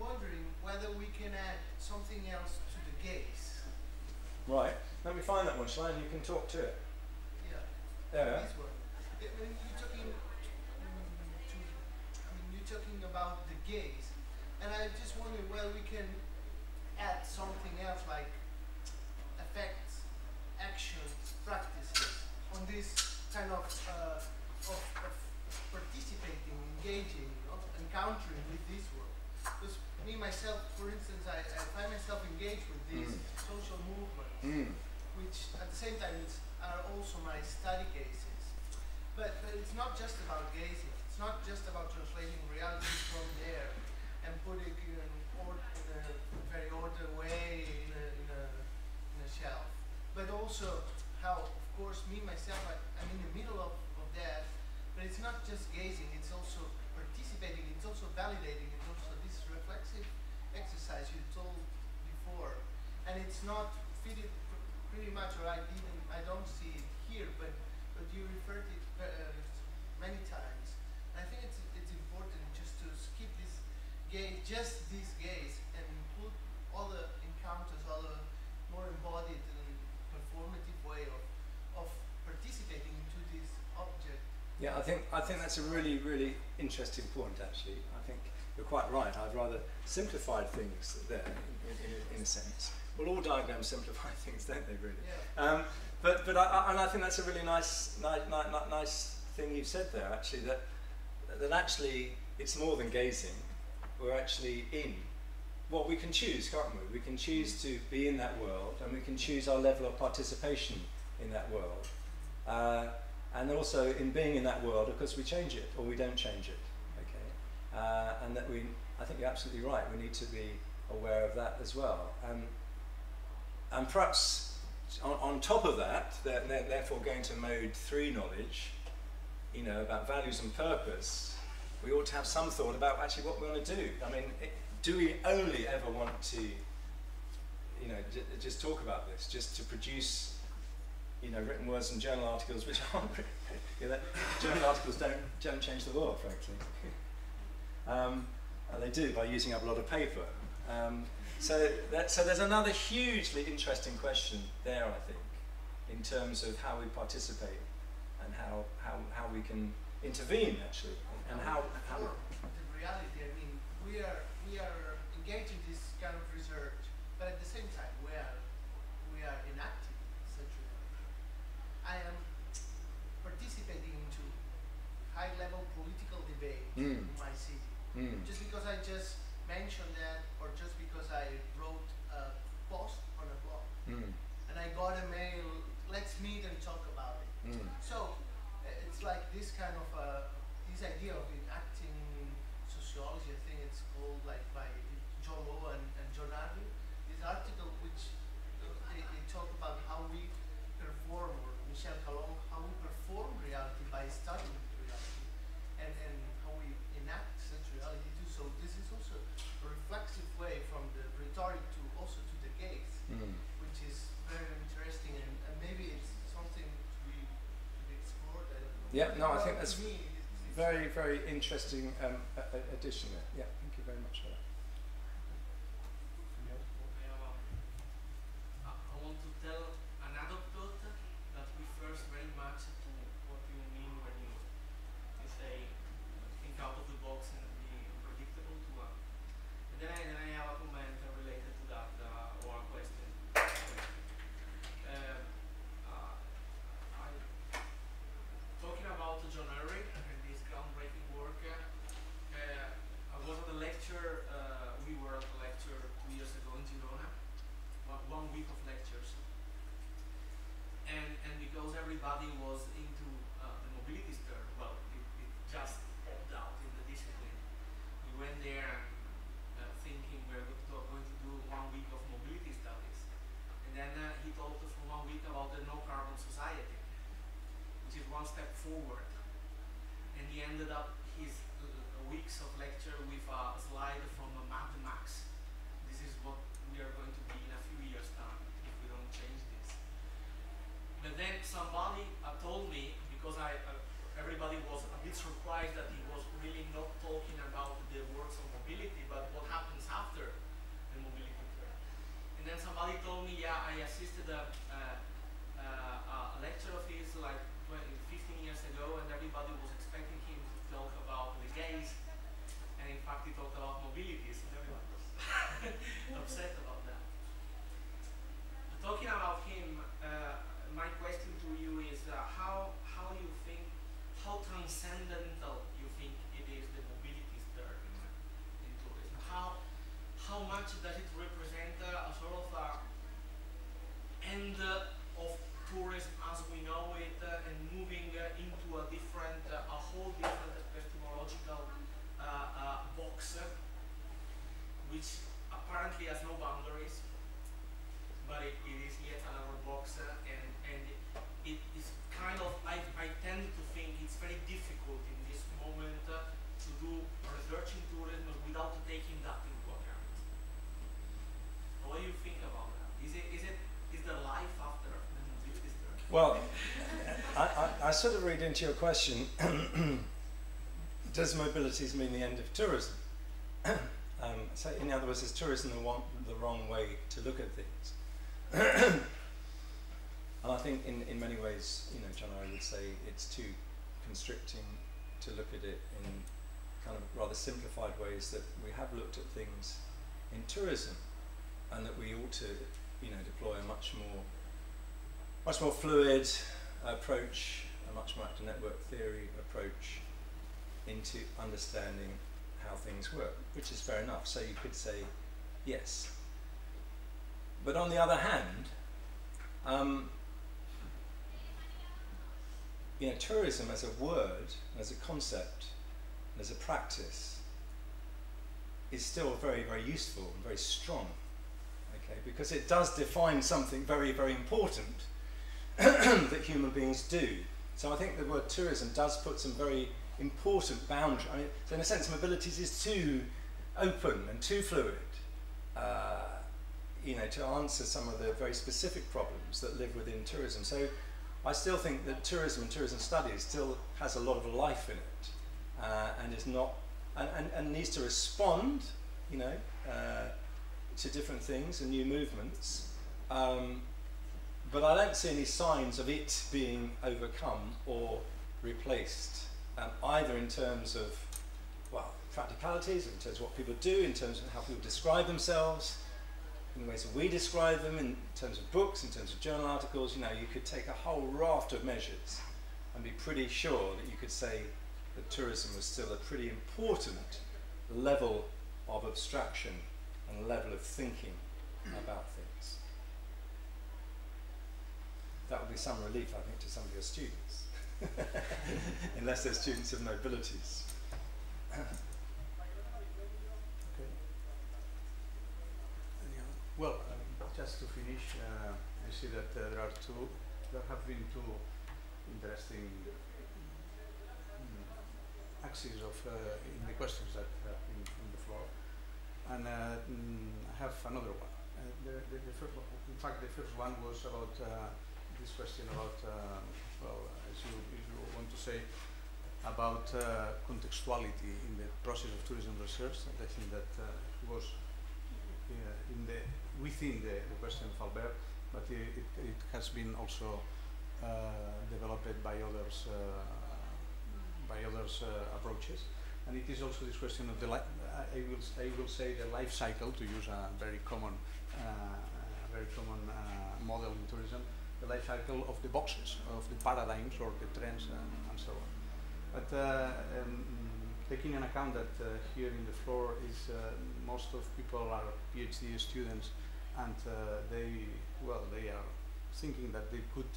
wondering whether we can add something else to the gaze. Right. Let me find that one, Shane. You can talk to it. Yeah. Yeah. This one. It, when you're talking, to, I mean, you're talking about the gaze, and I just wonder whether we can add something else, like effects, actions, practices, on this kind of, uh, of, of participating, engaging, of encountering with this world. Because me, myself, for instance, I, I find myself engaged with these mm. social movements, mm. which at the same time it's, are also my study cases. But, but it's not just about gazing. It's not just about translating reality from there and putting it in, or, in a very ordered way in a, in, a, in a shelf. But also how, of course, me, myself, I, I'm in the middle of, of that. But it's not just gazing. It's also participating. It's also validating. It's reflexive exercise you told before, and it's not fitted pretty much, or I didn't, I don't see it here, but but you referred it uh, many times. And I think it's it's important just to skip this gaze, just this gaze, and put all the encounters, all the more embodied and performative way of of participating into this object. Yeah, I think I think that's a really really interesting point. Actually, I think. You're quite right, I've rather simplified things there, in, in, in a sense. Well, all diagrams simplify things, don't they, really? Yeah. Um, but but I, I, and I think that's a really nice, nice, nice thing you've said there, actually, that, that actually it's more than gazing. We're actually in. Well, we can choose, can't we? We can choose to be in that world, and we can choose our level of participation in that world. Uh, and also, in being in that world, of course, we change it, or we don't change it. Uh, and that we, I think you're absolutely right, we need to be aware of that as well. Um, and perhaps on, on top of that, they're, they're therefore going to mode three knowledge, you know, about values and purpose, we ought to have some thought about actually what we want to do. I mean, it, do we only ever want to, you know, j just talk about this, just to produce, you know, written words and journal articles, which aren't, you know, journal articles don't, don't change the world, frankly. Um, and they do by using up a lot of paper. Um, so, that, so there's another hugely interesting question there, I think, in terms of how we participate and how how, how we can intervene actually, and, and how how the reality. I mean, we are we are engaged in this kind of research, but at the same time, we are we are inactive. Essentially, I am participating into high-level political debate mm. in my city. Mm. Just because I just mentioned that, or just because I wrote a post on a blog, mm. and I got a mail, let's meet and talk about it. Mm. So it's like this kind of, uh, this idea of enacting sociology, I think it's Yeah, no, I think that's very, very interesting um, addition there. Yeah, thank you very much for that. I want to tell an anecdote that refers very much to what you mean when you, you say think out of the box and be unpredictable to one. And then I, then I have a comment related to that uh, or a question. Uh, Talking about John Urry and his groundbreaking work, uh, I was at a lecture, uh, we were at a lecture two years ago in Girona, one week of lectures. And, and because everybody was into uh, the mobility sphere, well, it, it just popped out in the discipline. We went there uh, thinking we we're going to do one week of mobility studies. And then uh, he talked for one week about the no-carbon society. Is one step forward, and he ended up his weeks of lecture with a slide from a Mad Max. This is what we are going to be in a few years' time if we don't change this. But then somebody uh, told me, because I, uh, everybody was a bit surprised that he was really not talking about the works of mobility, but what happens after the mobility curve. And then somebody told me, yeah, I assisted a, uh, uh, a lecture of his like fifteen years ago, and everybody was expecting him to talk about the gays, and in fact he talked about mobility, so everyone was upset about that. But talking about him, uh, my question to you is uh, how how you think, how transcendental you think it is, the mobility stir in, in tourism? How, how much does it represent uh, a sort of uh, end uh, of tourism as we know it, uh, and moving uh, into a different, uh, a whole different epistemological uh, uh, box, uh, which apparently has no boundaries, but it, it is yet another box, uh, and, and it, it is kind of, I, I tend to think it's very difficult in this moment uh, to do research in tourism without taking that into account. What do you think about that? Is it, is it, is there life after? Well, I, I, I sort of read into your question, does mobility mean the end of tourism? um, so in other words, is tourism the, one, the wrong way to look at things? And I think in, in many ways, you know, John, I would say it's too constricting to look at it in kind of rather simplified ways that we have looked at things in tourism, and that we ought to, you know, deploy a much more much more fluid approach, a much more active network theory approach into understanding how things work, which is fair enough. So you could say yes. But on the other hand, um, you know, tourism as a word, as a concept, as a practice, is still very, very useful and very strong, okay? Because it does define something very, very important that human beings do. So I think the word tourism does put some very important boundaries. I mean, so in a sense, mobilities is too open and too fluid, uh, you know, to answer some of the very specific problems that live within tourism. So I still think that tourism and tourism studies still has a lot of life in it, uh, and is not and, and, and needs to respond, you know, uh, to different things and new movements. Um, But I don't see any signs of it being overcome or replaced, um, either in terms of, well, practicalities, in terms of what people do, in terms of how people describe themselves, in the ways that we describe them, in terms of books, in terms of journal articles. You know, you could take a whole raft of measures and be pretty sure that you could say that tourism was still a pretty important level of abstraction and level of thinking about things. That would be some relief, I think, to some of your students, unless they're students of nobilities. Okay. Well, um, just to finish, uh, I see that uh, there are two, there have been two interesting um, axes of uh, in the questions that have been on the floor, and uh, I have another one. Uh, the, the, the first, in fact, the first one was about. Uh, This question about uh, well, as you, you want to say, about uh, contextuality in the process of tourism research. And I think that uh, it was uh, in the, within the, the question of Albert, but it, it, it has been also uh, developed by others, uh, by others uh, approaches. And it is also this question of the life, I will, I will say the life cycle, to use a very common, uh, very common uh, model in tourism, the life cycle of the boxes, of the paradigms or the trends and, and so on. But uh, um, taking into account that uh, here in the floor is uh, most of people are PhD students, and uh, they, well, they are thinking that they could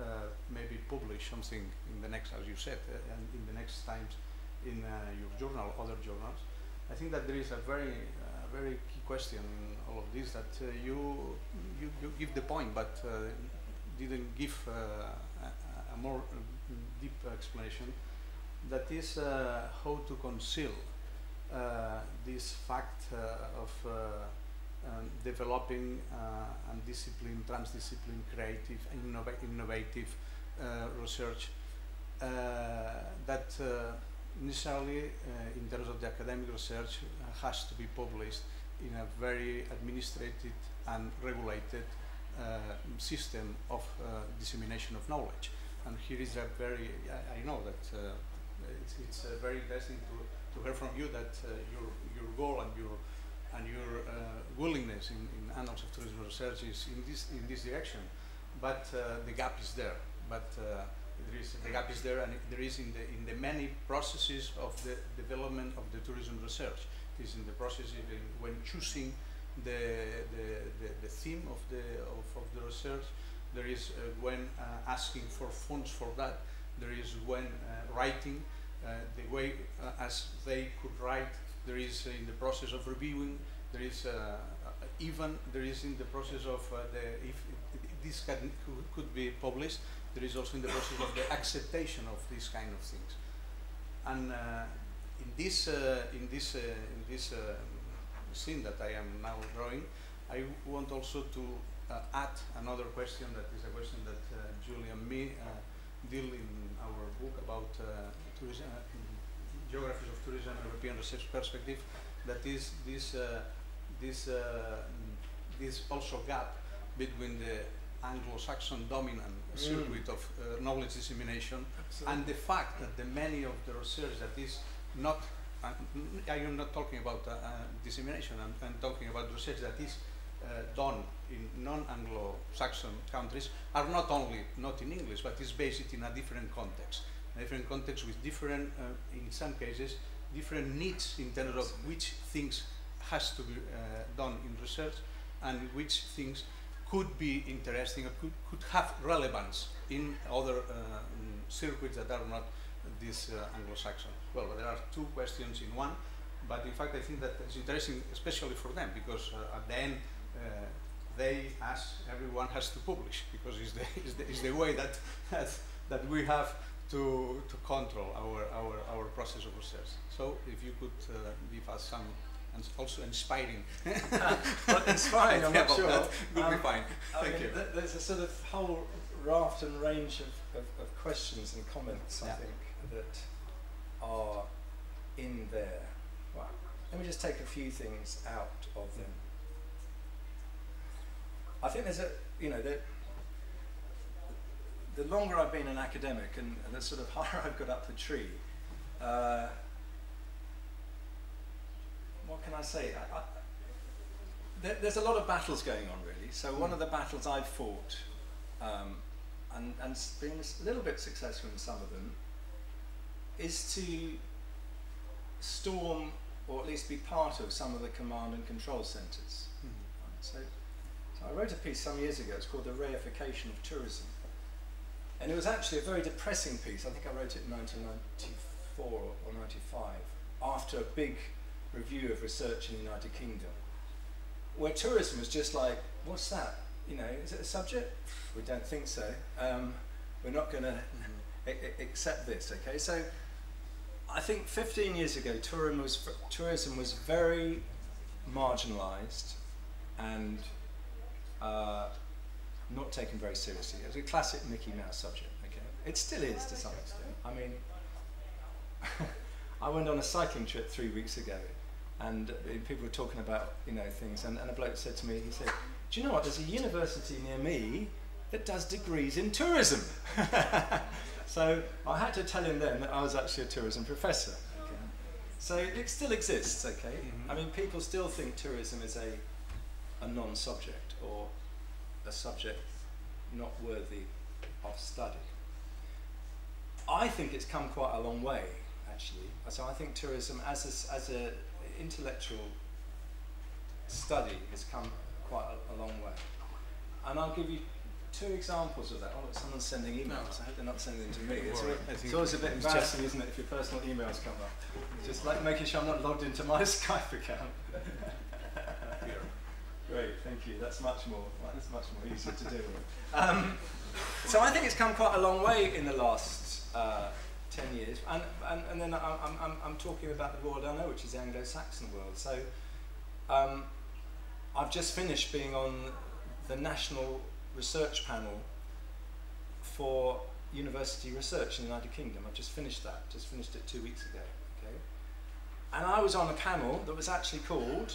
uh, maybe publish something in the next, as you said, uh, and in the next times in uh, your journal, other journals. I think that there is a very, uh, very key question in all of this, that uh, you, you you give the point, but uh, didn't give uh, a, a more deep explanation. That is uh, how to conceal uh, this fact uh, of uh, um, developing uh, and discipline, transdiscipline, creative, innova innovative uh, research uh, that uh, necessarily, uh, in terms of the academic research, uh, has to be published in a very administrated and regulated uh, system of uh, dissemination of knowledge. And here is a very, I, I know that. Uh, It's, it's uh, very interesting to, to hear from you that uh, your your goal and your and your uh, willingness in, in Annals of Tourism Research is in this in this direction, but uh, the gap is there. But uh, there is the gap is there, and it, there is in the in the many processes of the development of the tourism research. It is in the process in when choosing the the, the the theme of the of, of the research. There is uh, when uh, asking for funds for that. There is when uh, writing. Uh, the way uh, as they could write, there is uh, in the process of reviewing, there is uh, uh, even, there is in the process of, uh, the if it, it, this can, could be published, there is also in the process of the acceptation of these kind of things. And uh, in this, uh, in this, uh, in this uh, scene that I am now drawing, I want also to uh, add another question that is a question that uh, Julie and me uh, deal in our book about uh, tourism, uh, geographies of tourism, European research perspective. That is this uh, this uh, this also gap between the Anglo-Saxon dominant mm. circuit of uh, knowledge dissemination. Absolutely. And the fact that the many of the research that is not, uh, I am not talking about uh, uh, dissemination. I'm, I'm talking about research that is Uh, done in non-Anglo-Saxon countries are not only not in English, but is based in a different context, a different context with different, uh, in some cases, different needs in terms of which things has to be uh, done in research and which things could be interesting or could, could have relevance in other uh, circuits that are not this uh, Anglo-Saxon. Well, there are two questions in one, but in fact I think that it's interesting, especially for them, because uh, at the end, Uh, they, as everyone, has to publish, because it's the, it's the, it's the way that that we have to to control our our our process of research. So, if you could uh, give us some, and also inspiring, but inspiring, I'm not sure. That would um, be fine. I Thank mean, you. Th there's a sort of whole raft and range of, of, of questions and comments, yeah. I think, that are in there. Wow. Let me just take a few things out of them. I think there's a, you know, the, the longer I've been an academic and, and the sort of higher I've got up the tree, uh, what can I say? I, I, there, there's a lot of battles going on, really. So mm. one of the battles I've fought, um, and, and been a little bit successful in some of them, is to storm, or at least be part of, some of the command and control centres. Mm. So, I wrote a piece some years ago, it's called The Reification of Tourism. And it was actually a very depressing piece. I think I wrote it in nineteen ninety-four or ninety-five, after a big review of research in the United Kingdom, where tourism was just like, what's that? You know, is it a subject? We don't think so. Um, we're not going to accept this, okay? So I think fifteen years ago, tourism was, tourism was very marginalised and Uh, not taken very seriously. It was a classic Mickey Mouse subject. Okay, It still is to some extent. I mean, I went on a cycling trip three weeks ago, and people were talking about, you know, things, and, and a bloke said to me, he said, do you know what, there's a university near me that does degrees in tourism. So I had to tell him then that I was actually a tourism professor. Okay? So it still exists, okay? Mm-hmm. I mean, people still think tourism is a, a non-subject, or a subject not worthy of study. I think it's come quite a long way, actually. So I think tourism as a, as a intellectual study has come quite a, a long way. And I'll give you two examples of that. Oh, look, someone's sending emails. No. I hope they're not sending them to me. It's, right. Right. it's always a bit embarrassing, isn't it, if your personal emails come up. Just like making sure I'm not logged into my Skype account. Great, thank you. That's much more, that's much more easier to deal with. Um, so I think it's come quite a long way in the last uh, ten years. And, and, and then I'm, I'm, I'm talking about the Royal Dunno, which is the Anglo-Saxon world. So um, I've just finished being on the National Research Panel for University Research in the United Kingdom. I've just finished that, just finished it two weeks ago. Okay? And I was on a panel that was actually called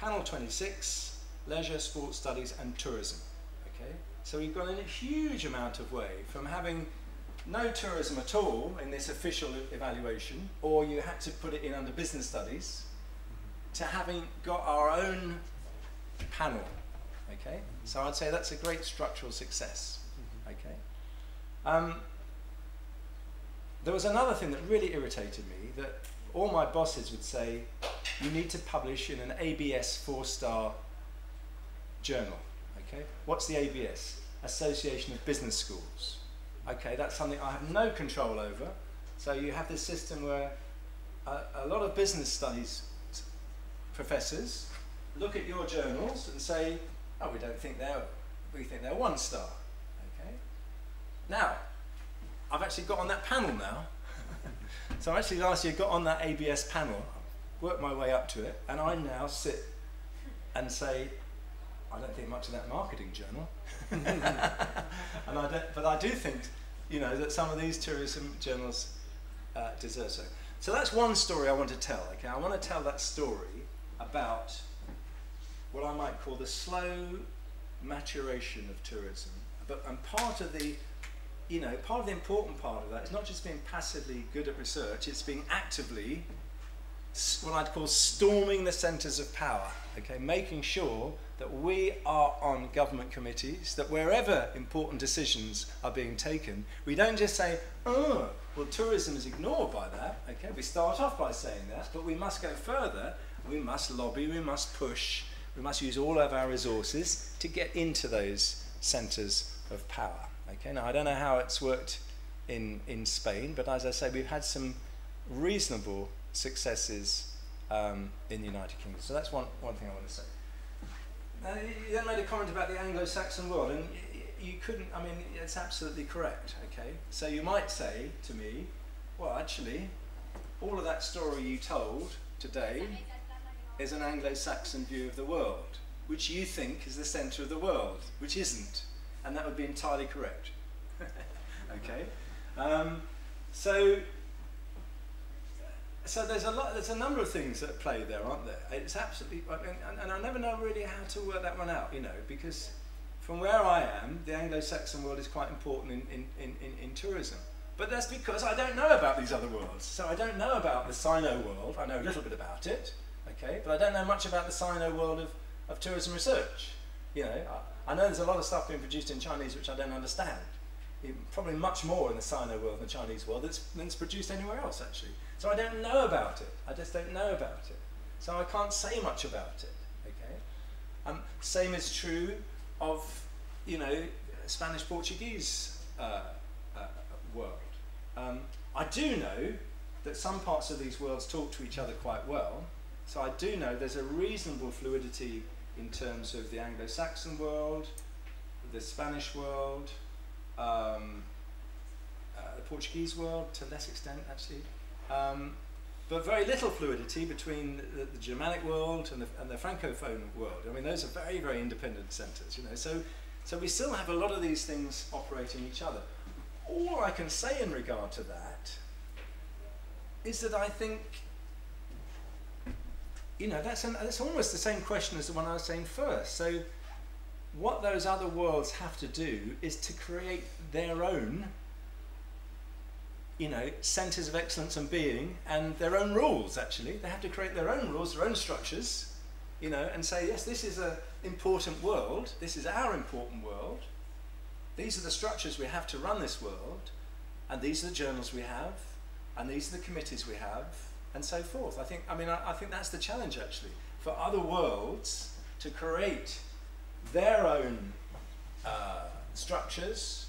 Panel twenty-six, Leisure, Sports Studies and Tourism. Okay? So we've gone in a huge amount of way from having no tourism at all in this official evaluation, or you had to put it in under business studies, to having got our own panel. Okay? So I'd say that's a great structural success. Okay? Um, there was another thing that really irritated me, that all my bosses would say, you need to publish in an A B S four-star journal. Okay? What's the A B S? Association of Business Schools. Okay, that's something I have no control over. So you have this system where a, a lot of business studies professors look at your journals and say, oh, we don't think they're, we think they're one star. Okay? Now, I've actually got on that panel now. So I actually last year got on that A B S panel, worked my way up to it, and I now sit and say, I don't think much of that marketing journal, and I don't, but I do think, you know, that some of these tourism journals uh, deserve so. So that's one story I want to tell. Okay, I want to tell that story about what I might call the slow maturation of tourism. But and part of the, you know, part of the important part of that is not just being passively good at research; it's being actively, what I'd call, storming the centres of power. Okay, making sure that we are on government committees, that wherever important decisions are being taken, we don't just say, oh, well, tourism is ignored by that. Okay, we start off by saying that, but we must go further. We must lobby, we must push, we must use all of our resources to get into those centres of power. Okay, now I don't know how it's worked in, in Spain, but as I say, we've had some reasonable successes um, in the United Kingdom. So that's one, one thing I want to say. Uh, you then made a comment about the Anglo-Saxon world, and you couldn't, I mean, it's absolutely correct, okay? So you might say to me, well, actually, all of that story you told today is an Anglo-Saxon view of the world, which you think is the centre of the world, which isn't, and that would be entirely correct, okay? Um, so, So there's a lot, there's a number of things that play there, aren't there? It's absolutely, I mean, and, and I never know really how to work that one out, you know, because from where I am, the Anglo-Saxon world is quite important in, in, in, in tourism. But that's because I don't know about these other worlds. So I don't know about the Sino world. I know a little bit about it, okay, but I don't know much about the Sino world of, of tourism research. You know, I, I know there's a lot of stuff being produced in Chinese which I don't understand. Probably much more in the Sino world than the Chinese world that's, than's produced anywhere else, actually. So I don't know about it. I just don't know about it. So I can't say much about it. Okay. Um, same is true of, you know, Spanish-Portuguese uh, uh, world. Um, I do know that some parts of these worlds talk to each other quite well. So I do know there's a reasonable fluidity in terms of the Anglo-Saxon world, the Spanish world, Um, uh, the Portuguese world, to a less extent actually, um, but very little fluidity between the, the Germanic world and the, and the Francophone world. I mean, those are very, very independent centres, you know. So, so we still have a lot of these things operating each other. All I can say in regard to that is that I think, you know, that's, an, that's almost the same question as the one I was saying first. So what those other worlds have to do is to create their own, you know, centres of excellence and being, and their own rules, actually. They have to create their own rules, their own structures, you know, and say, yes, this is an important world, this is our important world, these are the structures we have to run this world, and these are the journals we have, and these are the committees we have, and so forth. I think, I mean, I, I think that's the challenge, actually, for other worlds to create their own uh, structures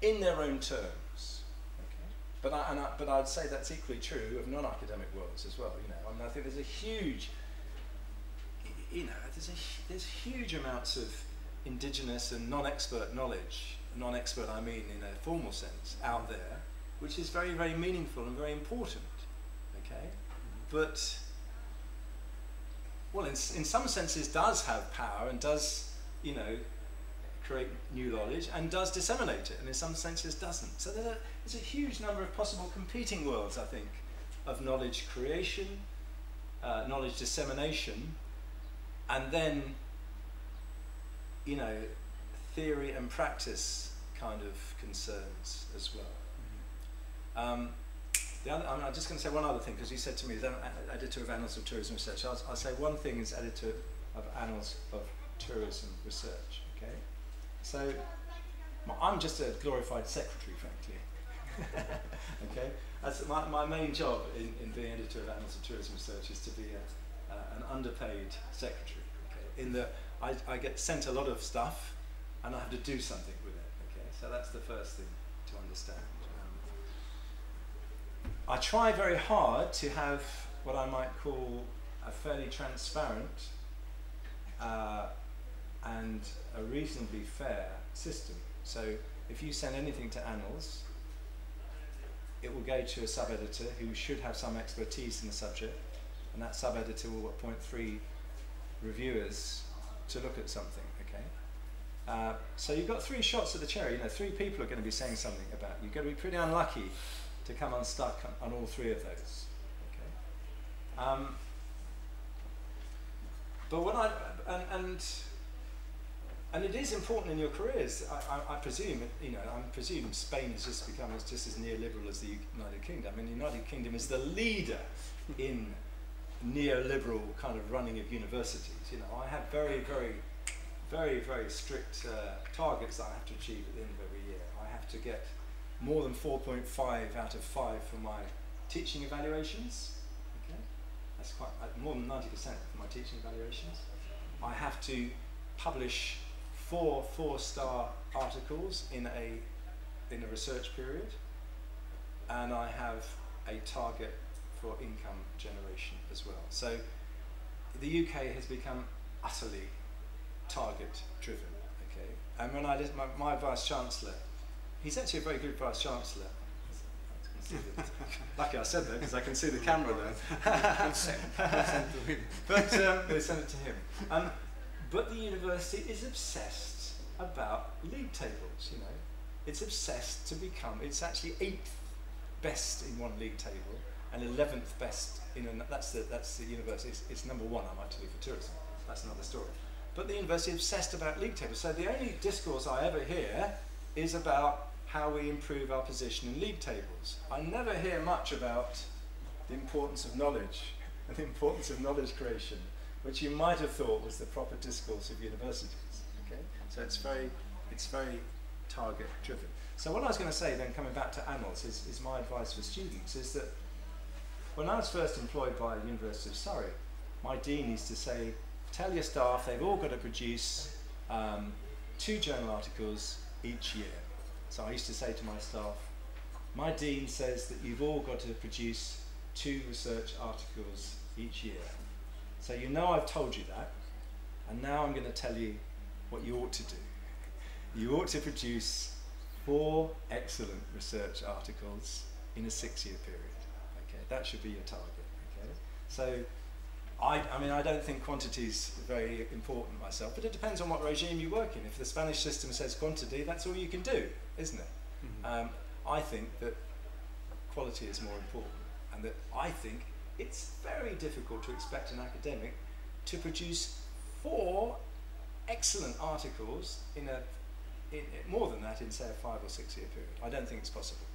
in their own terms. Okay. But, I, and I, but I'd say that's equally true of non-academic worlds as well. You know, I mean, I think there's a huge, you know, there's, a, there's huge amounts of indigenous and non-expert knowledge, non-expert I mean in a formal sense, out there, which is very, very meaningful and very important, okay? But, well, in, in some senses does have power and does, you know, create new knowledge and does disseminate it, and in some senses doesn't. So there's a, there's a huge number of possible competing worlds, I think, of knowledge creation, uh, knowledge dissemination, and then, you know, theory and practice kind of concerns as well. Um, the other, I mean, I'm just going to say one other thing, because you said to me, editor of Annals of Tourism Research. I'll, I'll say one thing as editor of Annals of Tourism Research. Okay, so I'm just a glorified secretary, frankly. Okay, that's my, my main job in, in being editor of Annals of Tourism Research is to be a, uh, an underpaid secretary. Okay, in the I, I get sent a lot of stuff, and I have to do something with it. Okay, so that's the first thing to understand. I try very hard to have what I might call a fairly transparent uh, and a reasonably fair system. So if you send anything to Annals, it will go to a sub-editor who should have some expertise in the subject, and that sub-editor will appoint three reviewers to look at something. Okay, uh, so you've got three shots at the cherry. You know, three people are going to be saying something about you. You've got to be pretty unlucky to come unstuck on, on all three of those. Okay. Um, but what I and, and and it is important in your careers. I, I, I presume you know. I presume Spain has just become as just as neoliberal as the United Kingdom. I mean, the United Kingdom is the leader in neoliberal kind of running of universities. You know, I have very, very, very, very strict uh, targets that I have to achieve at the end of every year. I have to get more than four point five out of five for my teaching evaluations. Okay, that's quite uh, more than ninety percent for my teaching evaluations. I have to publish four four-star articles in a in a research period, and I have a target for income generation as well. So the U K has become utterly target-driven. Okay, and when I did my, my vice chancellor. He's actually a very good vice chancellor. Lucky I said that because I can see the camera there. But um, they sent it to him. Um, but the university is obsessed about league tables. You know, it's obsessed to become. It's actually eighth best in one league table and eleventh best in another. That's the that's the university. It's, it's number one. I might tell you for tourism. That's another story. But the university is obsessed about league tables. So the only discourse I ever hear is about how we improve our position in league tables. I never hear much about the importance of knowledge and the importance of knowledge creation, which you might have thought was the proper discourse of universities. Okay, so it's very, it's very target-driven. So what I was going to say then, coming back to Annals, is, is my advice for students is that when I was first employed by the University of Surrey, my dean used to say, tell your staff they've all got to produce um, two journal articles each year. So I used to say to my staff, my dean says that you've all got to produce two research articles each year. So you know I've told you that, and now I'm going to tell you what you ought to do. You ought to produce four excellent research articles in a six-year period. Okay, that should be your target. Okay, so I, I mean, I don't think quantity is very important myself, but it depends on what regime you work in. If the Spanish system says quantity, that's all you can do, isn't it? Mm-hmm. Um, I think that quality is more important, and that I think it's very difficult to expect an academic to produce four excellent articles in a in, more than that in say a five or six year period. I don't think it's possible.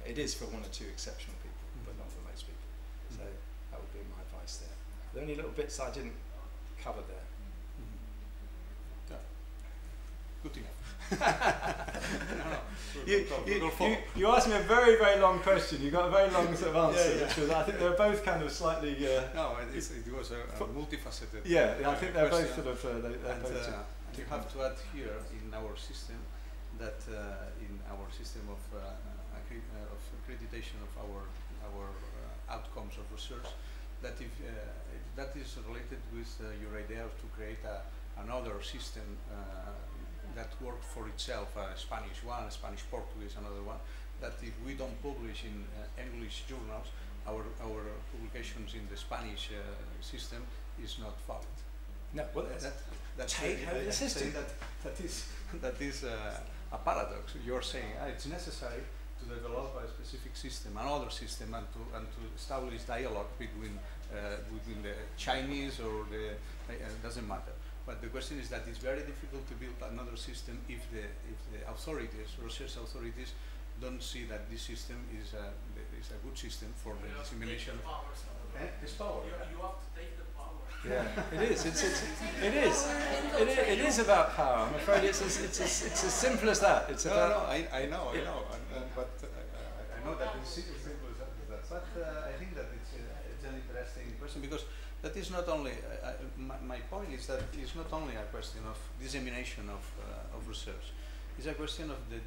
Okay, it is for one or two exceptional people, mm-hmm. but not for most people. Mm-hmm. So that would be my advice there. The only little bits I didn't cover there. Mm-hmm. Yeah. Good enough. no, no. You, you, you, you asked me a very, very long question. You got a very long sort of answer, yeah, yeah. Because I think they're both kind of slightly. Uh, no, it, is, it was a, a multifaceted. Yeah, uh, I think they're both sort of. Uh, they, they're and, both uh, and you have to add here in our system that uh, in our system of, uh, of accreditation of our our uh, outcomes of research, that if uh, that is related with uh, your idea to create a, another system. Uh, that worked for itself, a uh, Spanish one, a Spanish Portuguese, another one, that if we don't publish in uh, English journals, our, our publications in the Spanish uh, system is not valid. No, well, that's, that, that's take how the system. That, that is, that is uh, a paradox. You're saying uh, it's necessary to develop a specific system, another system, and to, and to establish dialogue between, uh, between the Chinese or the, uh, it doesn't matter. But the question is that it's very difficult to build another system if the, if the authorities, research authorities, don't see that this system is a, is a good system for you the dissemination. Of power, so eh? It's power. You, you have to take the power. Yeah, it is. It's, it's, it is. It, it, it is about power. I'm afraid it's as, it's as, it's as simple as that. It's no, about no, I, I know, I know. Yeah. Uh, but uh, I, I know that it's as simple as that. But uh, I think that it's, uh, it's an interesting question because. That is not only, uh, my, my point is that it's not only a question of dissemination of, uh, of research, it's a question of the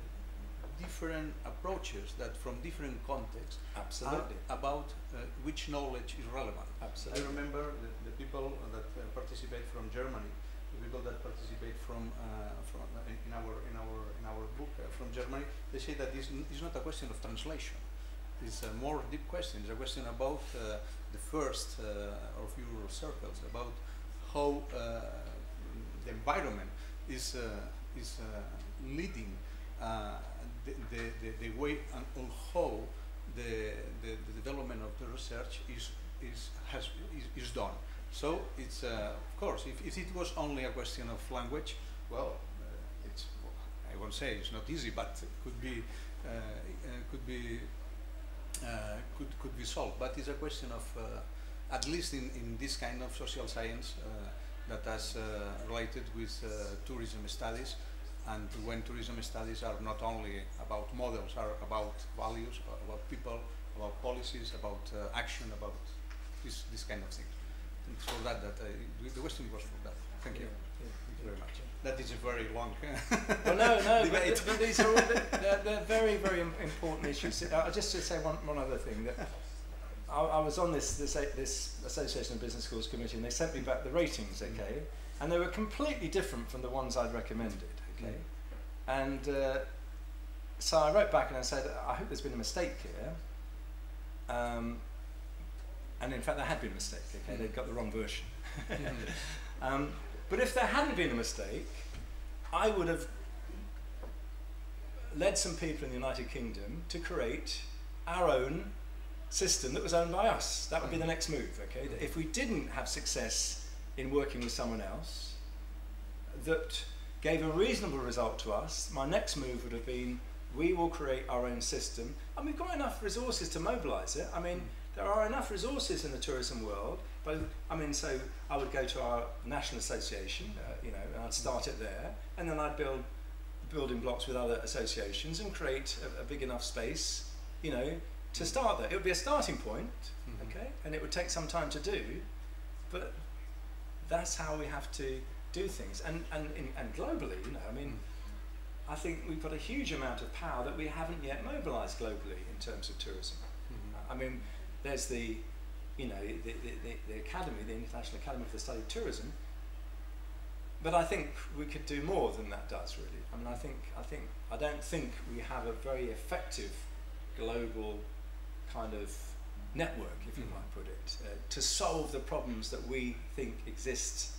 different approaches that from different contexts Absolutely. Are about uh, which knowledge is relevant. Absolutely. I remember the, the people that uh, participate from Germany, the people that participate from, uh, from uh, in, our, in, our, in our book uh, from Germany, they say that it's, it's not a question of translation. It's a more deep question. It's a question about uh, the first uh, of your circles, about how uh, the environment is uh, is uh, leading uh, the, the the way and on how the, the the development of the research is is has is, is done. So it's uh, of course, if, if it was only a question of language, well, uh, it's I won't say it's not easy, but it could be uh, it could be. Uh, could could be solved, but it's a question of, uh, at least in in this kind of social science uh, that has uh, related with uh, tourism studies, and when tourism studies are not only about models, are about values, about people, about policies, about uh, action, about this this kind of things. It's for that that I, the question was for that. Thank yeah. you. Yeah. Thank you very much. That is a very long well, no, no, but, th but these are all the, they're, they're very, very im important issues. Uh, just to say one, one other thing, that I, I was on this, this this Association of Business Schools committee, and they sent me back the ratings, okay, mm. and they were completely different from the ones I'd recommended, okay, mm. and uh, so I wrote back and I said, I hope there's been a mistake here, um, and in fact there had been a mistake, okay, mm. they'd got the wrong version. mm. um, But if there hadn't been a mistake, I would have led some people in the United Kingdom to create our own system that was owned by us. That would be the next move, okay? That if we didn't have success in working with someone else that gave a reasonable result to us, my next move would have been, we will create our own system. And we've got enough resources to mobilize it. I mean, there are enough resources in the tourism world. But I mean, so I would go to our national association, uh, you know, and I'd start it there, and then I'd build building blocks with other associations and create a, a big enough space, you know, to start there. It would be a starting point, mm-hmm. okay, and it would take some time to do, but that's how we have to do things. And and in, and globally, you know, I mean, I think we've got a huge amount of power that we haven't yet mobilised globally in terms of tourism. Mm-hmm. I mean, there's the you know, the, the, the academy, the International Academy for the Study of Tourism. But I think we could do more than that does, really. I mean, I think, I think, I don't think we have a very effective global kind of network, if you mm-hmm. might put it, uh, to solve the problems that we think exist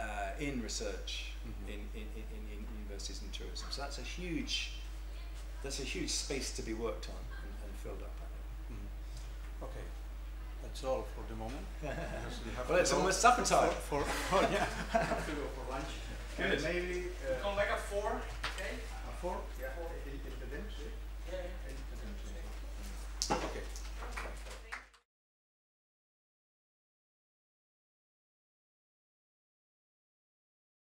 uh, in research mm-hmm. in, in, in, in universities and tourism. So that's a huge there's a huge space to be worked on and, and filled up. Mm. Okay, that's all for the moment. Well, it's almost supper time. For, for, oh, yeah. I have to go for lunch. Good. Maybe uh, come back at four. Okay. At four. Yeah. Four. Eight, eight, eight, eight, eight, eight. Yeah. Eight, eight, eight, eight. Okay.